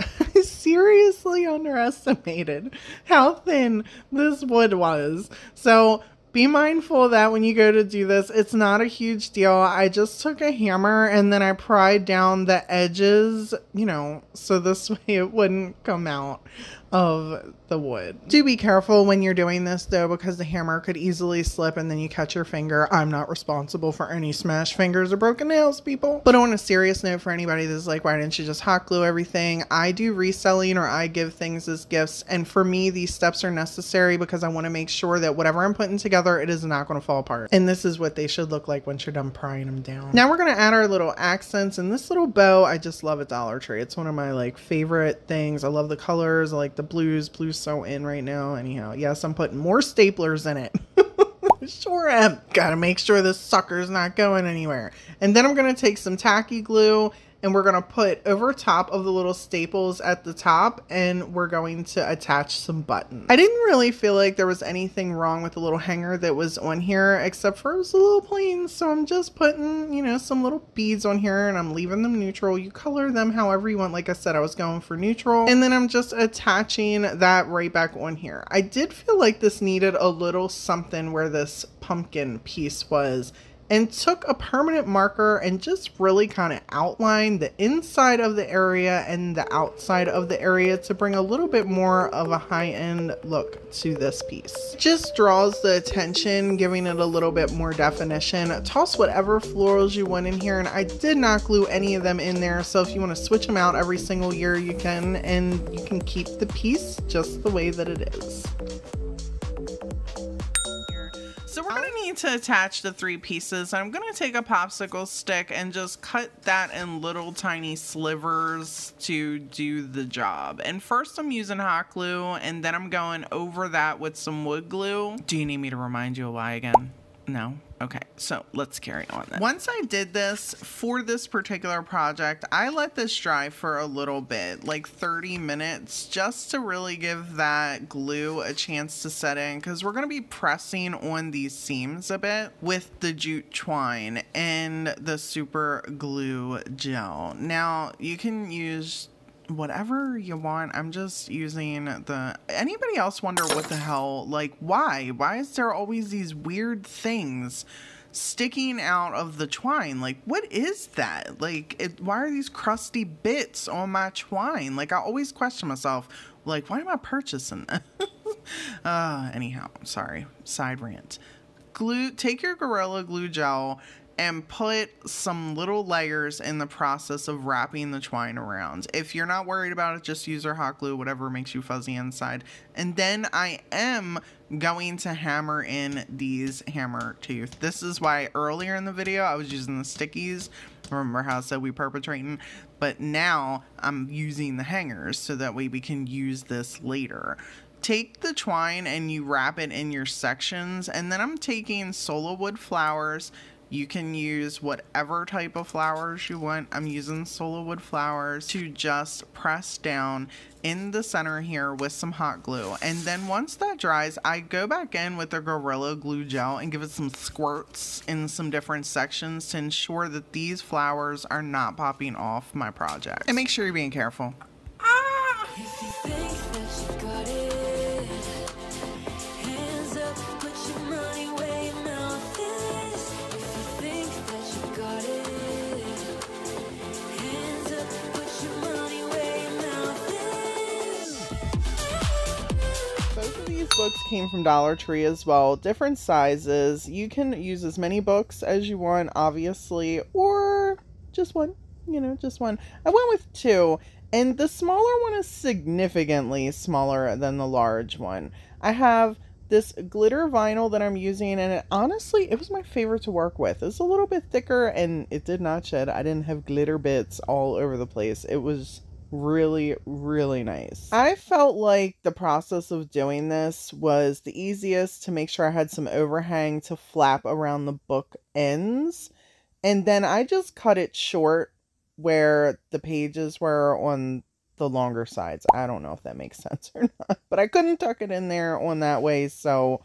I seriously underestimated how thin this wood was. So be mindful that when you go to do this, it's not a huge deal. I just took a hammer and then I pried down the edges, you know, so this way it wouldn't come out of the wood. Do be careful when you're doing this though, because the hammer could easily slip and then you catch your finger. I'm not responsible for any smashed fingers or broken nails, people. But on a serious note, for anybody that's like, why didn't you just hot glue everything? I do reselling, or I give things as gifts. And for me, these steps are necessary because I want to make sure that whatever I'm putting together, it is not going to fall apart. And this is what they should look like once you're done prying them down. Now we're going to add our little accents and this little bow. I just love at Dollar Tree. It's one of my like favorite things. I love the colors. I like the blues. Blue's so in right now. Anyhow, yes, I'm putting more staplers in it. Sure am. Gotta make sure this sucker's not going anywhere. And then I'm going to take some tacky glue and we're going to put over top of the little staples at the top, and we're going to attach some buttons. I didn't really feel like there was anything wrong with the little hanger that was on here, except for it was a little plain. So I'm just putting, you know, some little beads on here and I'm leaving them neutral. You color them however you want. Like I said, I was going for neutral, and then I'm just attaching that right back on here. I did feel like this needed a little something where this pumpkin piece was, and took a permanent marker and just really kind of outlined the inside of the area and the outside of the area to bring a little bit more of a high-end look to this piece. Just draws the attention, giving it a little bit more definition. Toss whatever florals you want in here, and I did not glue any of them in there, so if you want to switch them out every single year you can, and you can keep the piece just the way that it is. So we're gonna need to attach the three pieces. I'm gonna take a popsicle stick and just cut that in little tiny slivers to do the job. And first I'm using hot glue, and then I'm going over that with some wood glue. Do you need me to remind you why again? No? Okay, so let's carry on then. Once I did this, for this particular project, I let this dry for a little bit, like 30 minutes, just to really give that glue a chance to set in, because we're going to be pressing on these seams a bit with the jute twine and the super glue gel. Now, you can use whatever you want. I'm just using the... Anybody else wonder what the hell, like, why is there always these weird things sticking out of the twine? Like, what is that? Like, why are these crusty bits on my twine? Like, I always question myself, like, why am I purchasing that? Anyhow, sorry, side rant. Glue, take your Gorilla Glue gel and put some little layers in the process of wrapping the twine around. If you're not worried about it, just use your hot glue, whatever makes you fuzzy inside. And then I am going to hammer in these hammer teeth. This is why earlier in the video I was using the stickies. Remember how I said we perpetrating? But now I'm using the hangers so that way we can use this later. take the twine and you wrap it in your sections, and then I'm taking solo wood flowers. You can use whatever type of flowers you want. I'm using solo wood flowers to just press down in the center here with some hot glue. And then once that dries, I go back in with the Gorilla Glue gel and give it some squirts in some different sections to ensure that these flowers are not popping off my project. And make sure you're being careful. If you think that you've got it. Books came from Dollar Tree as well, different sizes. You can use as many books as you want, obviously, or just one, you know, just one. I went with two, and the smaller one is significantly smaller than the large one. I have this glitter vinyl that I'm using, and it, honestly, it was my favorite to work with. It's a little bit thicker, and it did not shed. I didn't have glitter bits all over the place. It was really, really nice. I felt like the process of doing this was the easiest to make sure I had some overhang to flap around the book ends. And then I just cut it short where the pages were on the longer sides. I don't know if that makes sense or not, but I couldn't tuck it in there on that way. So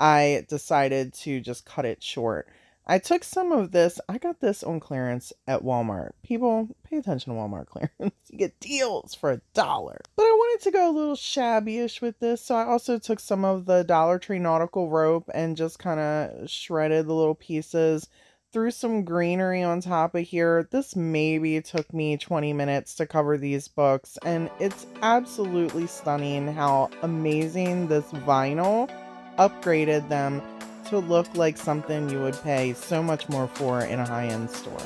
I decided to just cut it short. I took some of this. I got this on clearance at Walmart. People, pay attention to Walmart clearance. You get deals for $1. But I wanted to go a little shabby-ish with this, so I also took some of the Dollar Tree nautical rope and just kind of shredded the little pieces. Threw some greenery on top of here. This maybe took me 20 minutes to cover these books, and it's absolutely stunning how amazing this vinyl upgraded them to look like something you would pay so much more for in a high-end store.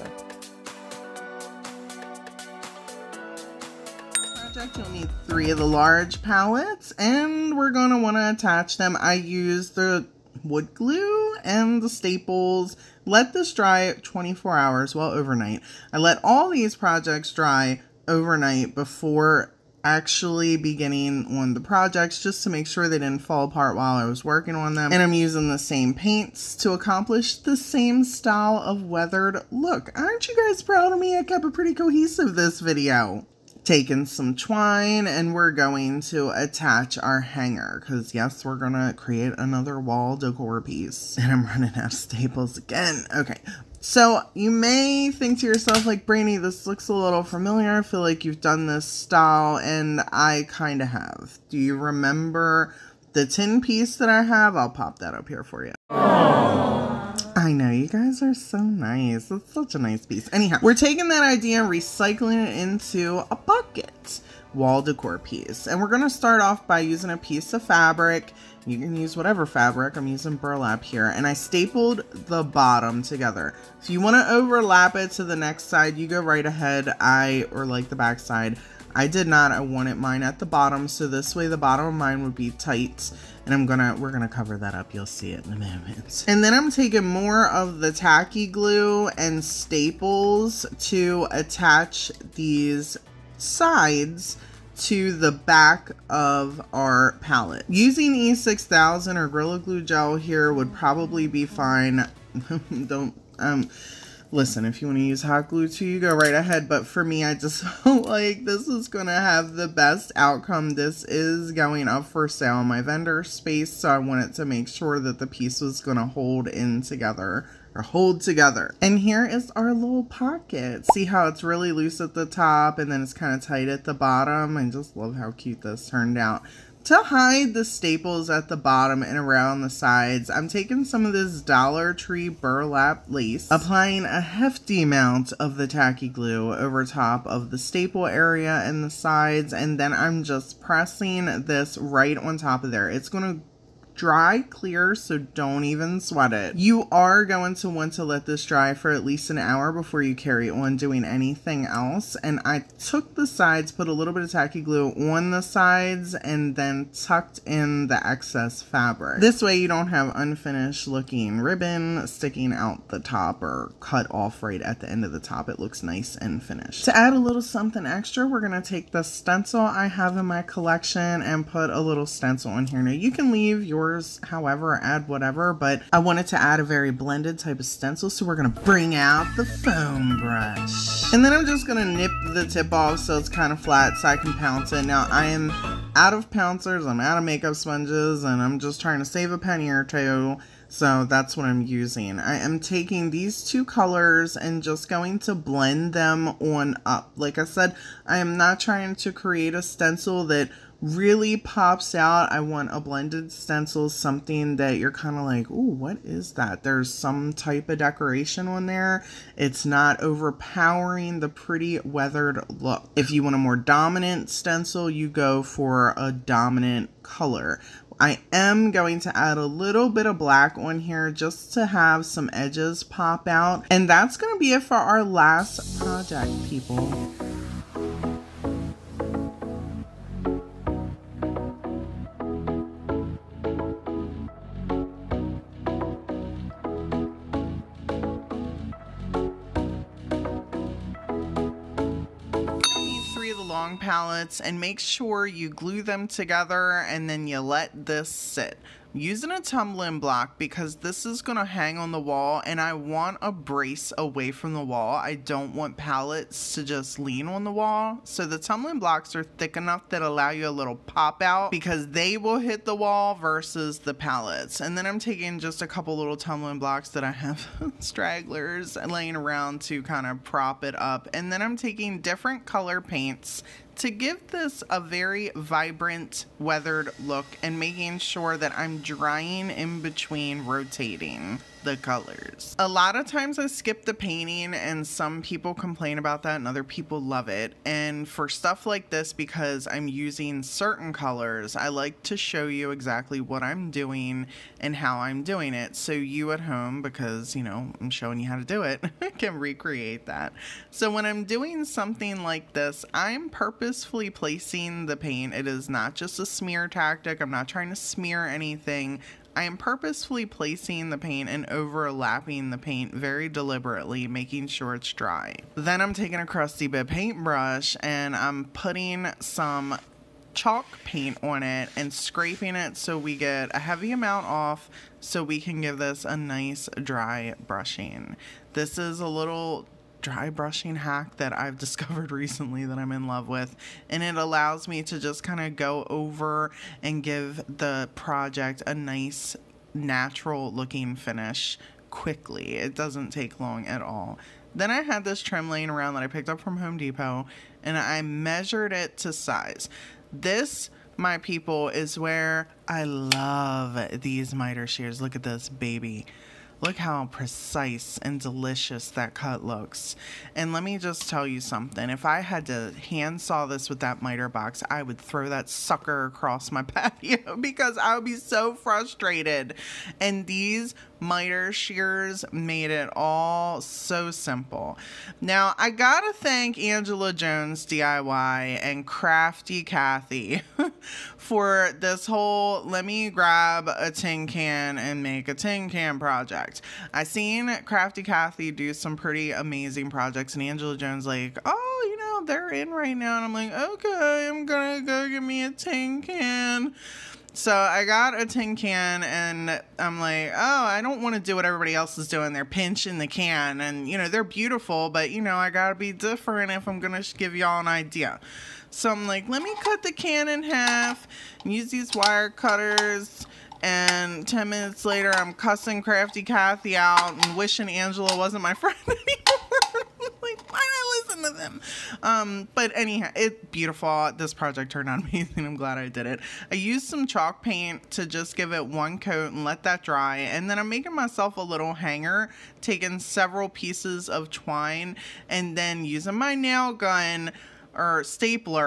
Project, you'll need 3 of the large palettes, and we're gonna want to attach them. I use the wood glue and the staples. Let this dry 24 hours, well, overnight. I let all these projects dry overnight before actually beginning on the projects, just to make sure they didn't fall apart while I was working on them. And I'm using the same paints to accomplish the same style of weathered look. Aren't you guys proud of me? I kept it pretty cohesive this video. Taking some twine, and we're going to attach our hanger, because yes, we're gonna create another wall decor piece. And I'm running out of staples again. Okay, so you may think to yourself, like, Brandy, this looks a little familiar. I feel like you've done this style, and I kind of have. Do you remember the tin piece that I have? I'll pop that up here for you. Aww. I know, you guys are so nice. It's such a nice piece. Anyhow, we're taking that idea and recycling it into a bucket wall decor piece. And we're going to start off by using a piece of fabric. You can use whatever fabric. I'm using burlap here, and I stapled the bottom together. If you want to overlap it to the next side, you go right ahead. Or like the back side. I did not. I wanted mine at the bottom, so this way the bottom of mine would be tight. And we're gonna cover that up. You'll see it in a moment. And then I'm taking more of the tacky glue and staples to attach these sides to the back of our palette. Using E6000 or Gorilla Glue gel here would probably be fine. Don't, listen, if you want to use hot glue too, you go right ahead. But for me, I just felt like this is going to have the best outcome. This is going up for sale in my vendor space, so I wanted to make sure that the piece was going to hold together. And here is our little pocket. See how it's really loose at the top, and then it's kind of tight at the bottom. I just love how cute this turned out. To hide the staples at the bottom and around the sides, I'm taking some of this Dollar Tree burlap lace, applying a hefty amount of the tacky glue over top of the staple area and the sides, and then I'm just pressing this right on top of there. It's going to dry, clear, so don't even sweat it. You are going to want to let this dry for at least an hour before you carry on doing anything else. And I took the sides, put a little bit of tacky glue on the sides, and then tucked in the excess fabric. This way you don't have unfinished looking ribbon sticking out the top or cut off right at the end of the top. It looks nice and finished. To add a little something extra, we're going to take the stencil I have in my collection and put a little stencil on here. Now you can leave yours however, add whatever, but I wanted to add a very blended type of stencil, so we're going to bring out the foam brush. And then I'm just going to nip the tip off so it's kind of flat so I can pounce it. Now I am out of pouncers, I'm out of makeup sponges, and I'm just trying to save a penny or two. So that's what I'm using. I am taking these two colors and just going to blend them on up. Like I said, I am not trying to create a stencil that really pops out. I want a blended stencil, something that you're kind of like, oh, what is that? There's some type of decoration on there. It's not overpowering the pretty weathered look. If you want a more dominant stencil, you go for a dominant color. I am going to add a little bit of black on here just to have some edges pop out. And that's going to be it for our last project, people. Palettes and make sure you glue them together, and then you let this sit. I'm using a tumbling block because this is going to hang on the wall, and I want a brace away from the wall. I don't want palettes to just lean on the wall. So the tumbling blocks are thick enough that allow you a little pop out because they will hit the wall versus the palettes. And then I'm taking just a couple little tumbling blocks that I have stragglers laying around to kind of prop it up. And then I'm taking different color paints to give this a very vibrant, weathered look, and making sure that I'm drying in between rotating the colors. A lot of times I skip the painting, and some people complain about that and other people love it. And for stuff like this, because I'm using certain colors, I like to show you exactly what I'm doing and how I'm doing it, so you at home, because you know I'm showing you how to do it, can recreate that. So when I'm doing something like this, I'm purposefully placing the paint. It is not just a smear tactic. I'm not trying to smear anything. I am purposefully placing the paint and overlapping the paint very deliberately, making sure it's dry. Then I'm taking a crusty bit paintbrush and I'm putting some chalk paint on it and scraping it so we get a heavy amount off, so we can give this a nice dry brushing. This is a little dry brushing hack that I've discovered recently that I'm in love with, and it allows me to just kind of go over and give the project a nice natural looking finish quickly. It doesn't take long at all. Then I had this trim laying around that I picked up from Home Depot, and I measured it to size. This, my people, is where I love these miter shears. Look at this baby. Look how precise and delicious that cut looks. And let me just tell you something. If I had to hand saw this with that miter box, I would throw that sucker across my patio because I would be so frustrated. And these miter shears made it all so simple. Now, I gotta thank Angela Jones DIY and Crafty Kathy for this whole let me grab a tin can and make a tin can project. I seen Crafty Kathy do some pretty amazing projects, and Angela Jones like, oh, you know, they're in right now, and I'm like, okay, I'm gonna go get me a tin can. So I got a tin can, and I'm like, oh, I don't want to do what everybody else is doing. They're pinching the can, and, you know, they're beautiful, but, you know, I got to be different if I'm going to give y'all an idea. So I'm like, let me cut the can in half and use these wire cutters. And 10 minutes later, I'm cussing Crafty Kathy out and wishing Angela wasn't my friend anymore. Like, why not listen to them? But anyhow, it's beautiful. This project turned out amazing. I'm glad I did it. I used some chalk paint to just give it one coat and let that dry. And then I'm making myself a little hanger, taking several pieces of twine, and then using my nail gun or staple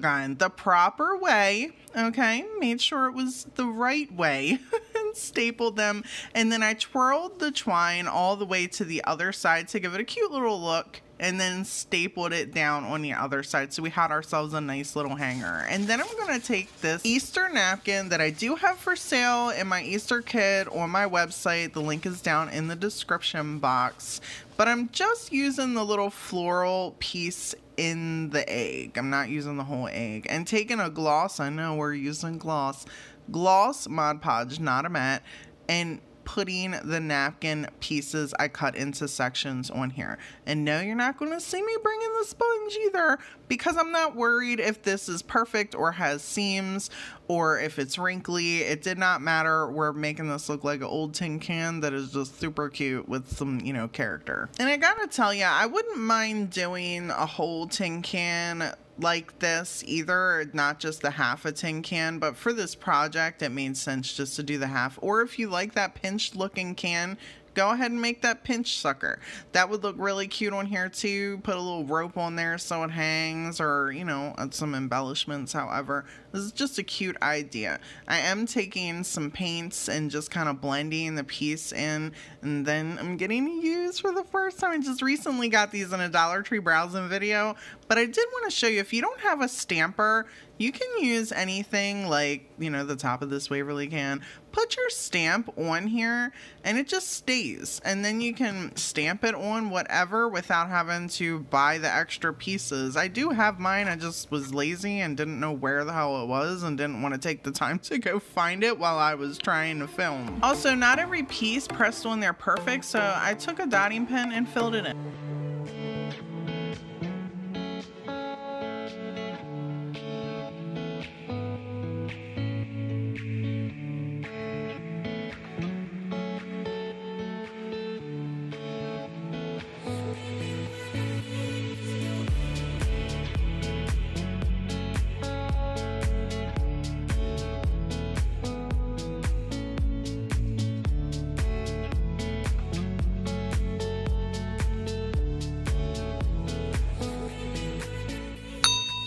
gun the proper way, okay? Made sure it was the right way and stapled them. And then I twirled the twine all the way to the other side to give it a cute little look, and then stapled it down on the other side. So we had ourselves a nice little hanger. And then I'm gonna take this Easter napkin that I do have for sale in my Easter kit on my website. The link is down in the description box. But I'm just using the little floral piece in the egg. I'm not using the whole egg. And taking a gloss, I know we're using gloss. Gloss Mod Podge, not a matte. And putting the napkin pieces I cut into sections on here. And no, you're not going to see me bring in the sponge either, because I'm not worried if this is perfect or has seams or if it's wrinkly. It did not matter. We're making this look like an old tin can that is just super cute with some, you know, character. And I gotta tell you, I wouldn't mind doing a whole tin can like this either, not just the half a tin can, but for this project it made sense just to do the half. Or if you like that pinched looking can, go ahead and make that pinch sucker. That would look really cute on here too. Put a little rope on there so it hangs, or you know, some embellishments. However, this is just a cute idea. I am taking some paints and just kind of blending the piece in, and then I'm getting to use for the first time. I just recently got these in a Dollar Tree browsing video, but I did want to show you, if you don't have a stamper, you can use anything like, you know, the top of this Waverly can. Put your stamp on here and it just stays. And then you can stamp it on whatever without having to buy the extra pieces. I do have mine. I just was lazy and didn't know where the hell it was and didn't want to take the time to go find it while I was trying to film. Also, not every piece pressed on there perfect, so I took a dotting pen and filled it in.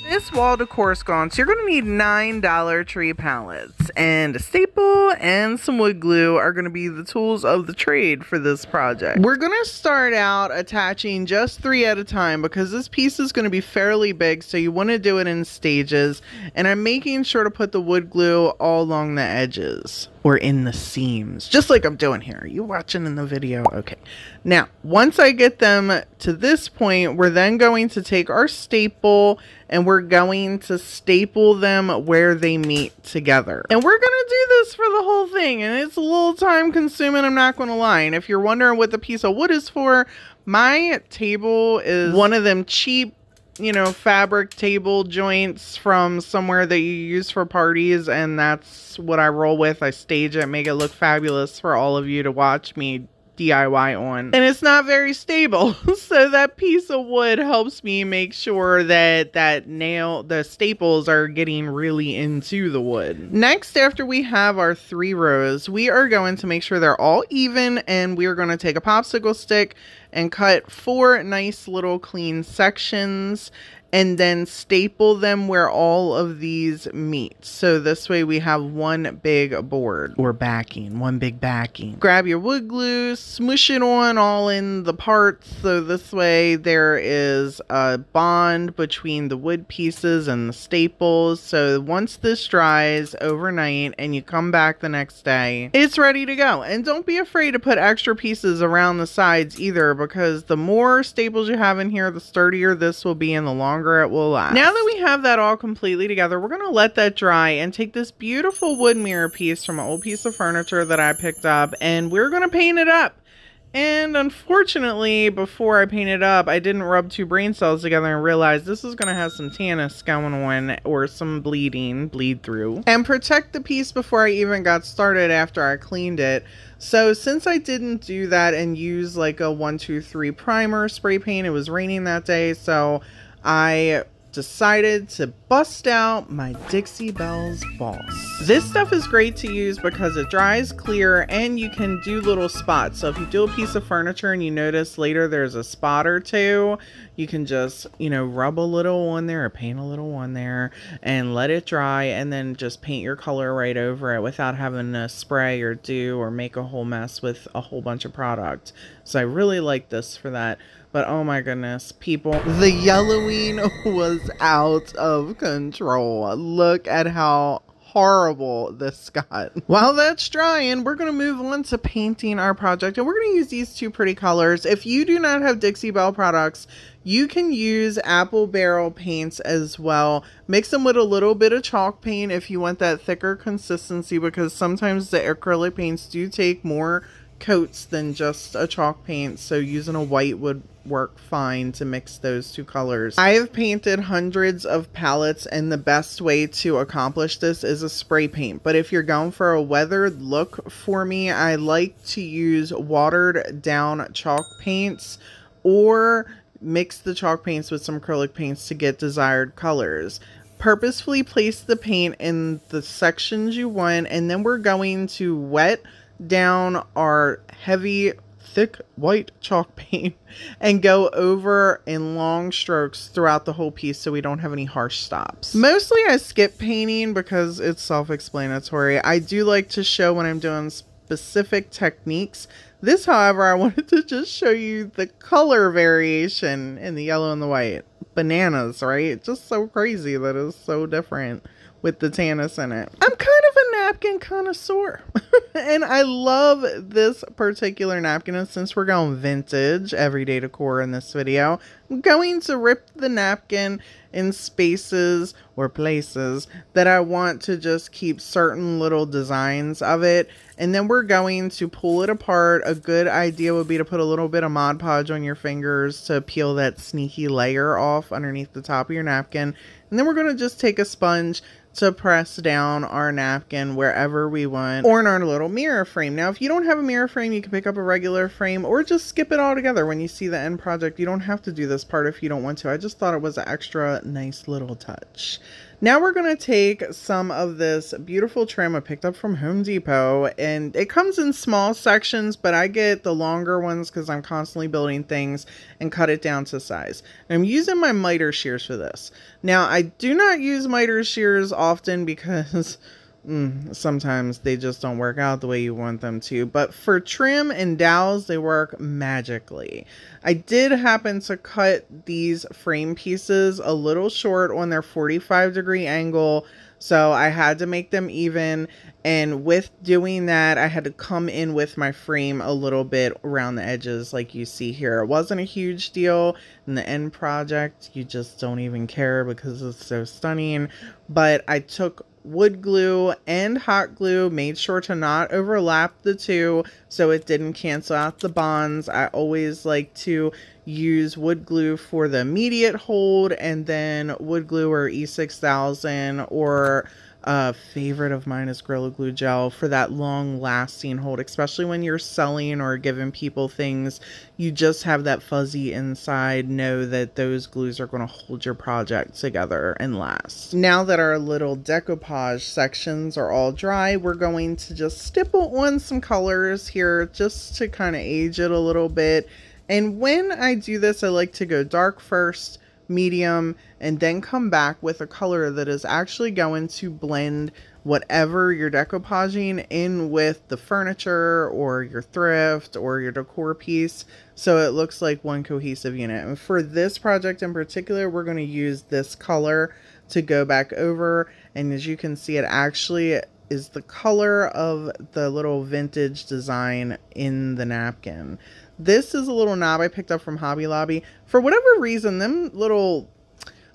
This wall decor sconce, you're gonna need 9 Dollar Tree pallets, and a staple and some wood glue are gonna be the tools of the trade for this project. We're gonna start out attaching just 3 at a time because this piece is gonna be fairly big, so you wanna do it in stages. And I'm making sure to put the wood glue all along the edges or in the seams, just like I'm doing here. Are you watching in the video? Okay. Now, once I get them to this point, we're then going to take our staple and we're going to staple them where they meet together. And we're gonna do this for the whole thing, and it's a little time consuming, I'm not gonna lie. And if you're wondering what the piece of wood is for, my table is one of them cheap, you know, fabric table joints from somewhere that you use for parties, and that's what I roll with. I stage it, make it look fabulous for all of you to watch me DIY on. And it's not very stable, so that piece of wood helps me make sure that the staples are getting really into the wood. Next, after we have our 3 rows, we are going to make sure they're all even, and we're going to take a popsicle stick and cut 4 nice little clean sections and then staple them where all of these meet. So this way we have one big board or backing, one big backing. Grab your wood glue, smoosh it on all in the parts. So this way there is a bond between the wood pieces and the staples. So once this dries overnight and you come back the next day, it's ready to go. And don't be afraid to put extra pieces around the sides either, because the more staples you have in here, the sturdier this will be in the long it will last. Now that we have that all completely together, we're going to let that dry and take this beautiful wood mirror piece from an old piece of furniture that I picked up, and we're going to paint it up. And unfortunately, before I paint it up, I didn't rub 2 brain cells together and realized this is going to have some tannis going on, or some bleed through, and protect the piece before I even got started after I cleaned it. So since I didn't do that and use like a 1-2-3 primer spray paint, it was raining that day, so I decided to bust out my Dixie Belle's Boss. This stuff is great to use because it dries clear and you can do little spots. So if you do a piece of furniture and you notice later there's a spot or two, you can just, you know, rub a little on there or paint a little on there and let it dry and then just paint your color right over it without having to spray or do or make a whole mess with a whole bunch of product. So I really like this for that. But oh my goodness, people, the yellowing was out of control. Look at how horrible this got. While that's drying, we're going to move on to painting our project. And we're going to use these two pretty colors. If you do not have Dixie Belle products, you can use apple barrel paints as well. Mix them with a little bit of chalk paint if you want that thicker consistency, because sometimes the acrylic paints do take more coats than just a chalk paint, so using a white would work fine to mix those two colors. I have painted hundreds of palettes, and the best way to accomplish this is a spray paint. But if you're going for a weathered look, for me, I like to use watered down chalk paints or mix the chalk paints with some acrylic paints to get desired colors. Purposefully place the paint in the sections you want, and then we're going to wet down our heavy thick white chalk paint and go over in long strokes throughout the whole piece so we don't have any harsh stops. Mostly I skip painting because it's self-explanatory. I do like to show when I'm doing specific techniques. This, however, I wanted to just show you the color variation in the yellow and the white. Bananas, right? It's just so crazy that it's so different with the tannis in it. I'm kind of a napkin connoisseur and I love this particular napkin, and since we're going vintage everyday decor in this video, I'm going to rip the napkin in spaces or places that I want to just keep certain little designs of it, and then we're going to pull it apart. A good idea would be to put a little bit of Mod Podge on your fingers to peel that sneaky layer off underneath the top of your napkin, and then we're going to just take a sponge to press down our napkin wherever we want, or in our little mirror frame. Now, if you don't have a mirror frame, you can pick up a regular frame or just skip it all together when you see the end project. You don't have to do this part if you don't want to. I just thought it was an extra nice little touch. Now we're going to take some of this beautiful trim I picked up from Home Depot, and it comes in small sections, but I get the longer ones because I'm constantly building things, and cut it down to size. And I'm using my miter shears for this. Now I do not use miter shears often because sometimes they just don't work out the way you want them to, but for trim and dowels they work magically. I did happen to cut these frame pieces a little short on their 45-degree angle, so I had to make them even, and with doing that I had to come in with my frame a little bit around the edges like you see here. It wasn't a huge deal. In the end project you just don't even care because it's so stunning, but I took wood glue and hot glue, made sure to not overlap the two so it didn't cancel out the bonds. I always like to use wood glue for the immediate hold, and then wood glue or E6000 or a favorite of mine is Gorilla Glue gel for that long lasting hold, especially when you're selling or giving people things. You just have that fuzzy inside. Know that those glues are going to hold your project together and last. Now that our little decoupage sections are all dry, we're going to just stipple on some colors here just to kind of age it a little bit. And when I do this, I like to go dark first, medium, and then come back with a color that is actually going to blend whatever you're decoupaging in with the furniture or your thrift or your decor piece, so it looks like one cohesive unit. And for this project in particular, we're going to use this color to go back over, and as you can see, it actually is the color of the little vintage design in the napkin. This is a little knob I picked up from Hobby Lobby. For whatever reason, them little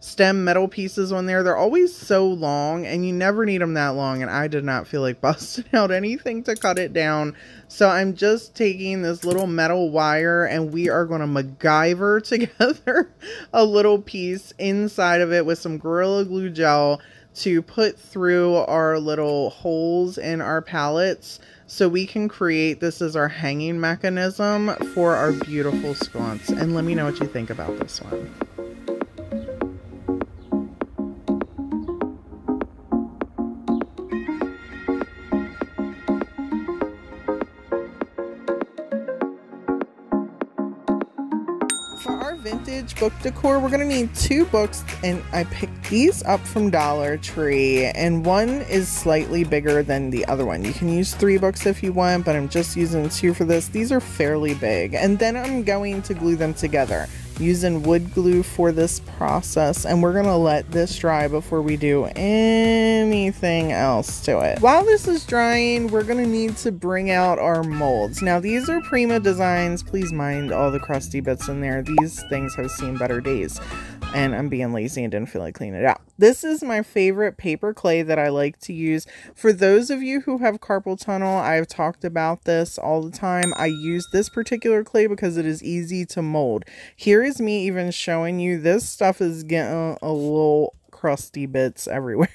stem metal pieces on there, they're always so long, and you never need them that long, and I did not feel like busting out anything to cut it down. So I'm just taking this little metal wire, and we are going to MacGyver together a little piece inside of it with some Gorilla Glue gel to put through our little holes in our palettes, so we can create this as our hanging mechanism for our beautiful sconce. And let me know what you think about this one. our vintage book decor, we're going to need two books, and I picked these up from Dollar Tree, and one is slightly bigger than the other one. You can use three books if you want, but I'm just using two for this. These are fairly big, and then I'm going to glue them together using wood glue for this process, and we're gonna let this dry before we do anything else to it. While this is drying, we're gonna need to bring out our molds. Now these are Prima designs. Please mind all the crusty bits in there. These things have seen better days, and I'm being lazy and didn't feel like cleaning it out. This is my favorite paper clay that I like to use. For those of you who have carpal tunnel, I've talked about this all the time. I use this particular clay because it is easy to mold. Here is me even showing you this stuff is getting a little crusty bits everywhere.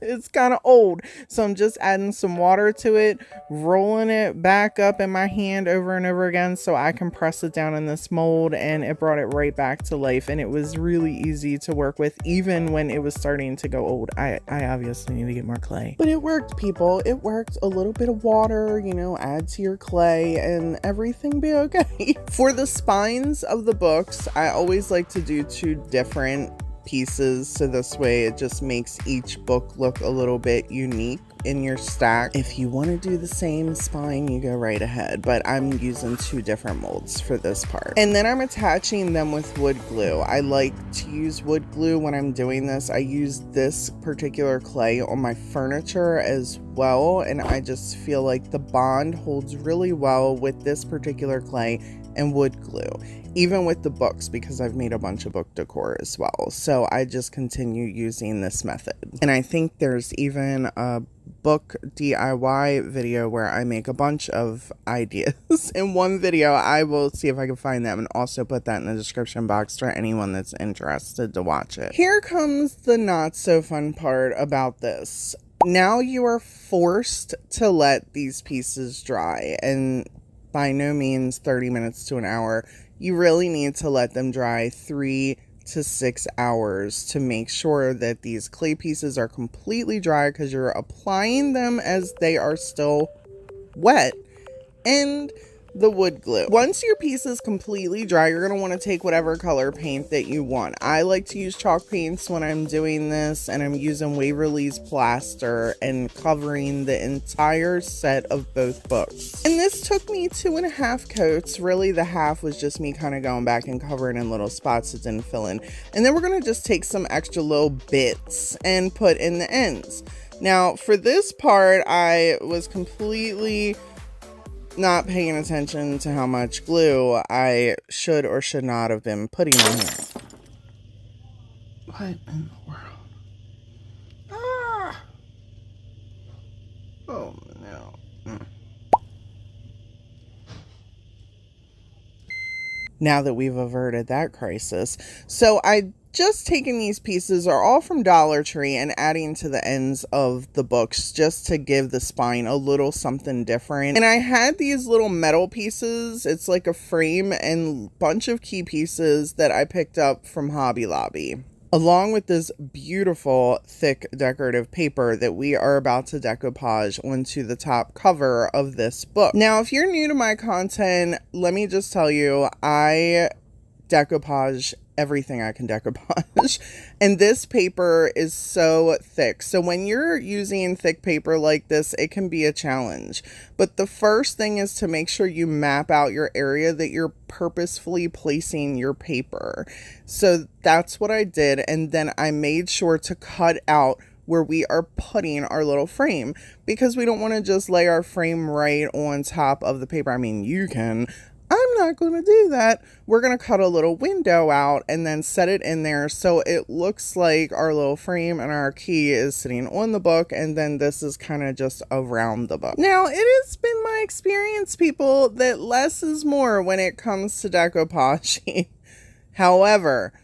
It's kind of old, so I'm just adding some water to it, rolling it back up in my hand over and over again so I can press it down in this mold, and it brought it right back to life, and it was really easy to work with even when it was starting to go old. I obviously need to get more clay, but it worked, people. It worked. A little bit of water, you know, add to your clay and everything be okay. For the spines of the books, I always like to do two different pieces, so this way it just makes each book look a little bit unique in your stack. If you want to do the same spine, you go right ahead, but I'm using two different molds for this part. And then I'm attaching them with wood glue. I like to use wood glue when I'm doing this. I use this particular clay on my furniture as well, and I just feel like the bond holds really well with this particular clay and wood glue, even with the books, because I've made a bunch of book decor as well. So I just continue using this method. And I think there's even a book DIY video where I make a bunch of ideas in one video. I will see if I can find them and also put that in the description box for anyone that's interested to watch it. Here comes the not so fun part about this. Now you are forced to let these pieces dry, and by no means 30 minutes to an hour. You really need to let them dry 3 to 6 hours to make sure that these clay pieces are completely dry, because you're applying them as they are still wet, and the wood glue. Once your piece is completely dry, you're going to want to take whatever color paint that you want. I like to use chalk paints when I'm doing this, and I'm using Waverly's plaster and covering the entire set of both books. And this took me 2.5 coats. Really, the half was just me kind of going back and covering in little spots that didn't fill in. And then we're going to just take some extra little bits and put in the ends. Now, for this part, I was completely not paying attention to how much glue I should or should not have been putting on here. What in the world? Ah! Oh no. Now that we've averted that crisis, so I just taking these pieces are all from Dollar Tree and adding to the ends of the books just to give the spine a little something different. And I had these little metal pieces. It's like a frame and bunch of key pieces that I picked up from Hobby Lobby, along with this beautiful thick decorative paper that we are about to decoupage onto the top cover of this book. Now, if you're new to my content, let me just tell you, I decoupage everything I can decoupage, and this paper is so thick, so when you're using thick paper like this, it can be a challenge. But the first thing is to make sure you map out your area that you're purposefully placing your paper. So that's what I did, and then I made sure to cut out where we are putting our little frame, because we don't want to just lay our frame right on top of the paper. I mean, you can, I'm not going to do that. We're going to cut a little window out and then set it in there so it looks like our little frame and our key is sitting on the book, and then this is kind of just around the book. Now, it has been my experience, people, that less is more when it comes to decoupaging. However,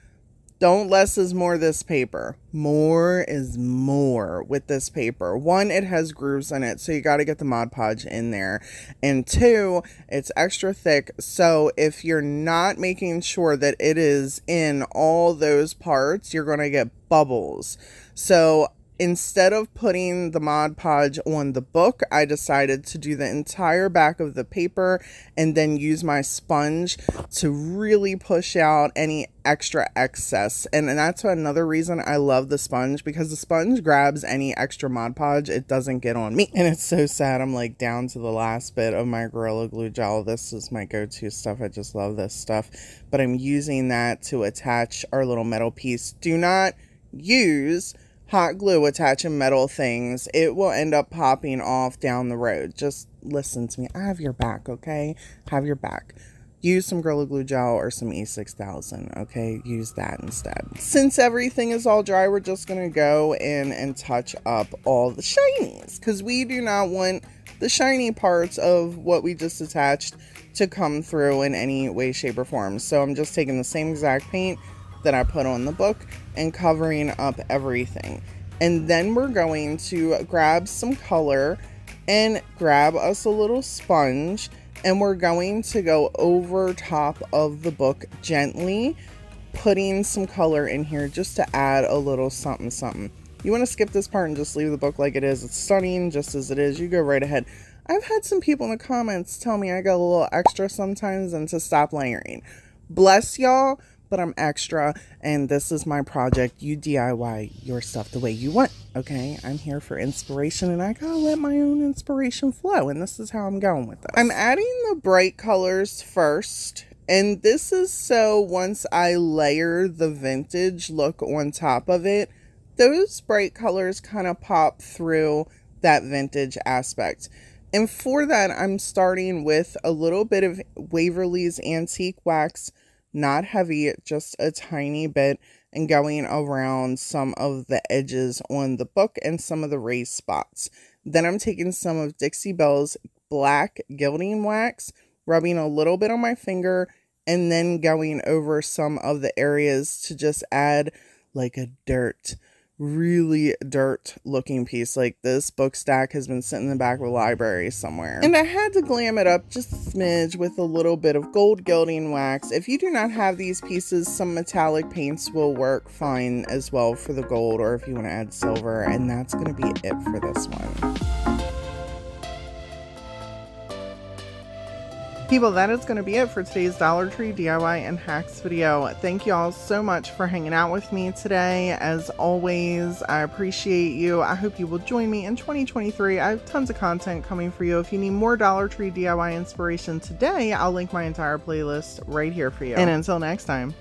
don't less is more this paper. More is more with this paper. One, it has grooves in it, so you got to get the Mod Podge in there. And two, it's extra thick, so if you're not making sure that it is in all those parts, you're going to get bubbles. So Instead of putting the Mod Podge on the book, I decided to do the entire back of the paper and then use my sponge to really push out any extra excess. And that's another reason I love the sponge, because the sponge grabs any extra Mod Podge. It doesn't get on me. And it's so sad. I'm like down to the last bit of my Gorilla Glue gel. This is my go-to stuff. I just love this stuff. But I'm using that to attach our little metal piece. Do not use hot glue attaching metal things. It will end up popping off down the road. Just listen to me. I have your back, okay? Have your back. Use some Gorilla Glue gel or some E6000, okay? Use that instead. Since everything is all dry, we're just gonna go in and touch up all the shinies, because we do not want the shiny parts of what we just attached to come through in any way, shape, or form. So I'm just taking the same exact paint that I put on the book and covering up everything. And then we're going to grab some color and grab us a little sponge, and we're going to go over top of the book gently, putting some color in here just to add a little something something. You want to skip this part and just leave the book like it is. It's stunning just as it is. You go right ahead. I've had some people in the comments tell me I got a little extra sometimes and to stop layering. Bless y'all, but I'm extra, and this is my project. You DIY your stuff the way you want, okay? I'm here for inspiration, and I gotta let my own inspiration flow, and this is how I'm going with this. I'm adding the bright colors first, and this is so once I layer the vintage look on top of it, those bright colors kind of pop through that vintage aspect. And for that, I'm starting with a little bit of Waverly's Antique Wax, not heavy, just a tiny bit, and going around some of the edges on the book and some of the raised spots. Then I'm taking some of Dixie Belle's black gilding wax, rubbing a little bit on my finger, and then going over some of the areas to just add like a dirt, really dirt looking piece. Like this book stack has been sitting in the back of a library somewhere, and I had to glam it up just a smidge with a little bit of gold gilding wax. If you do not have these pieces, some metallic paints will work fine as well for the gold, or if you want to add silver. And that's going to be it for this one, people. That is going to be it for today's Dollar Tree DIY and hacks video. Thank you all so much for hanging out with me today. As always, I appreciate you. I hope you will join me in 2023. I have tons of content coming for you. If you need more Dollar Tree DIY inspiration today, I'll link my entire playlist right here for you. And until next time.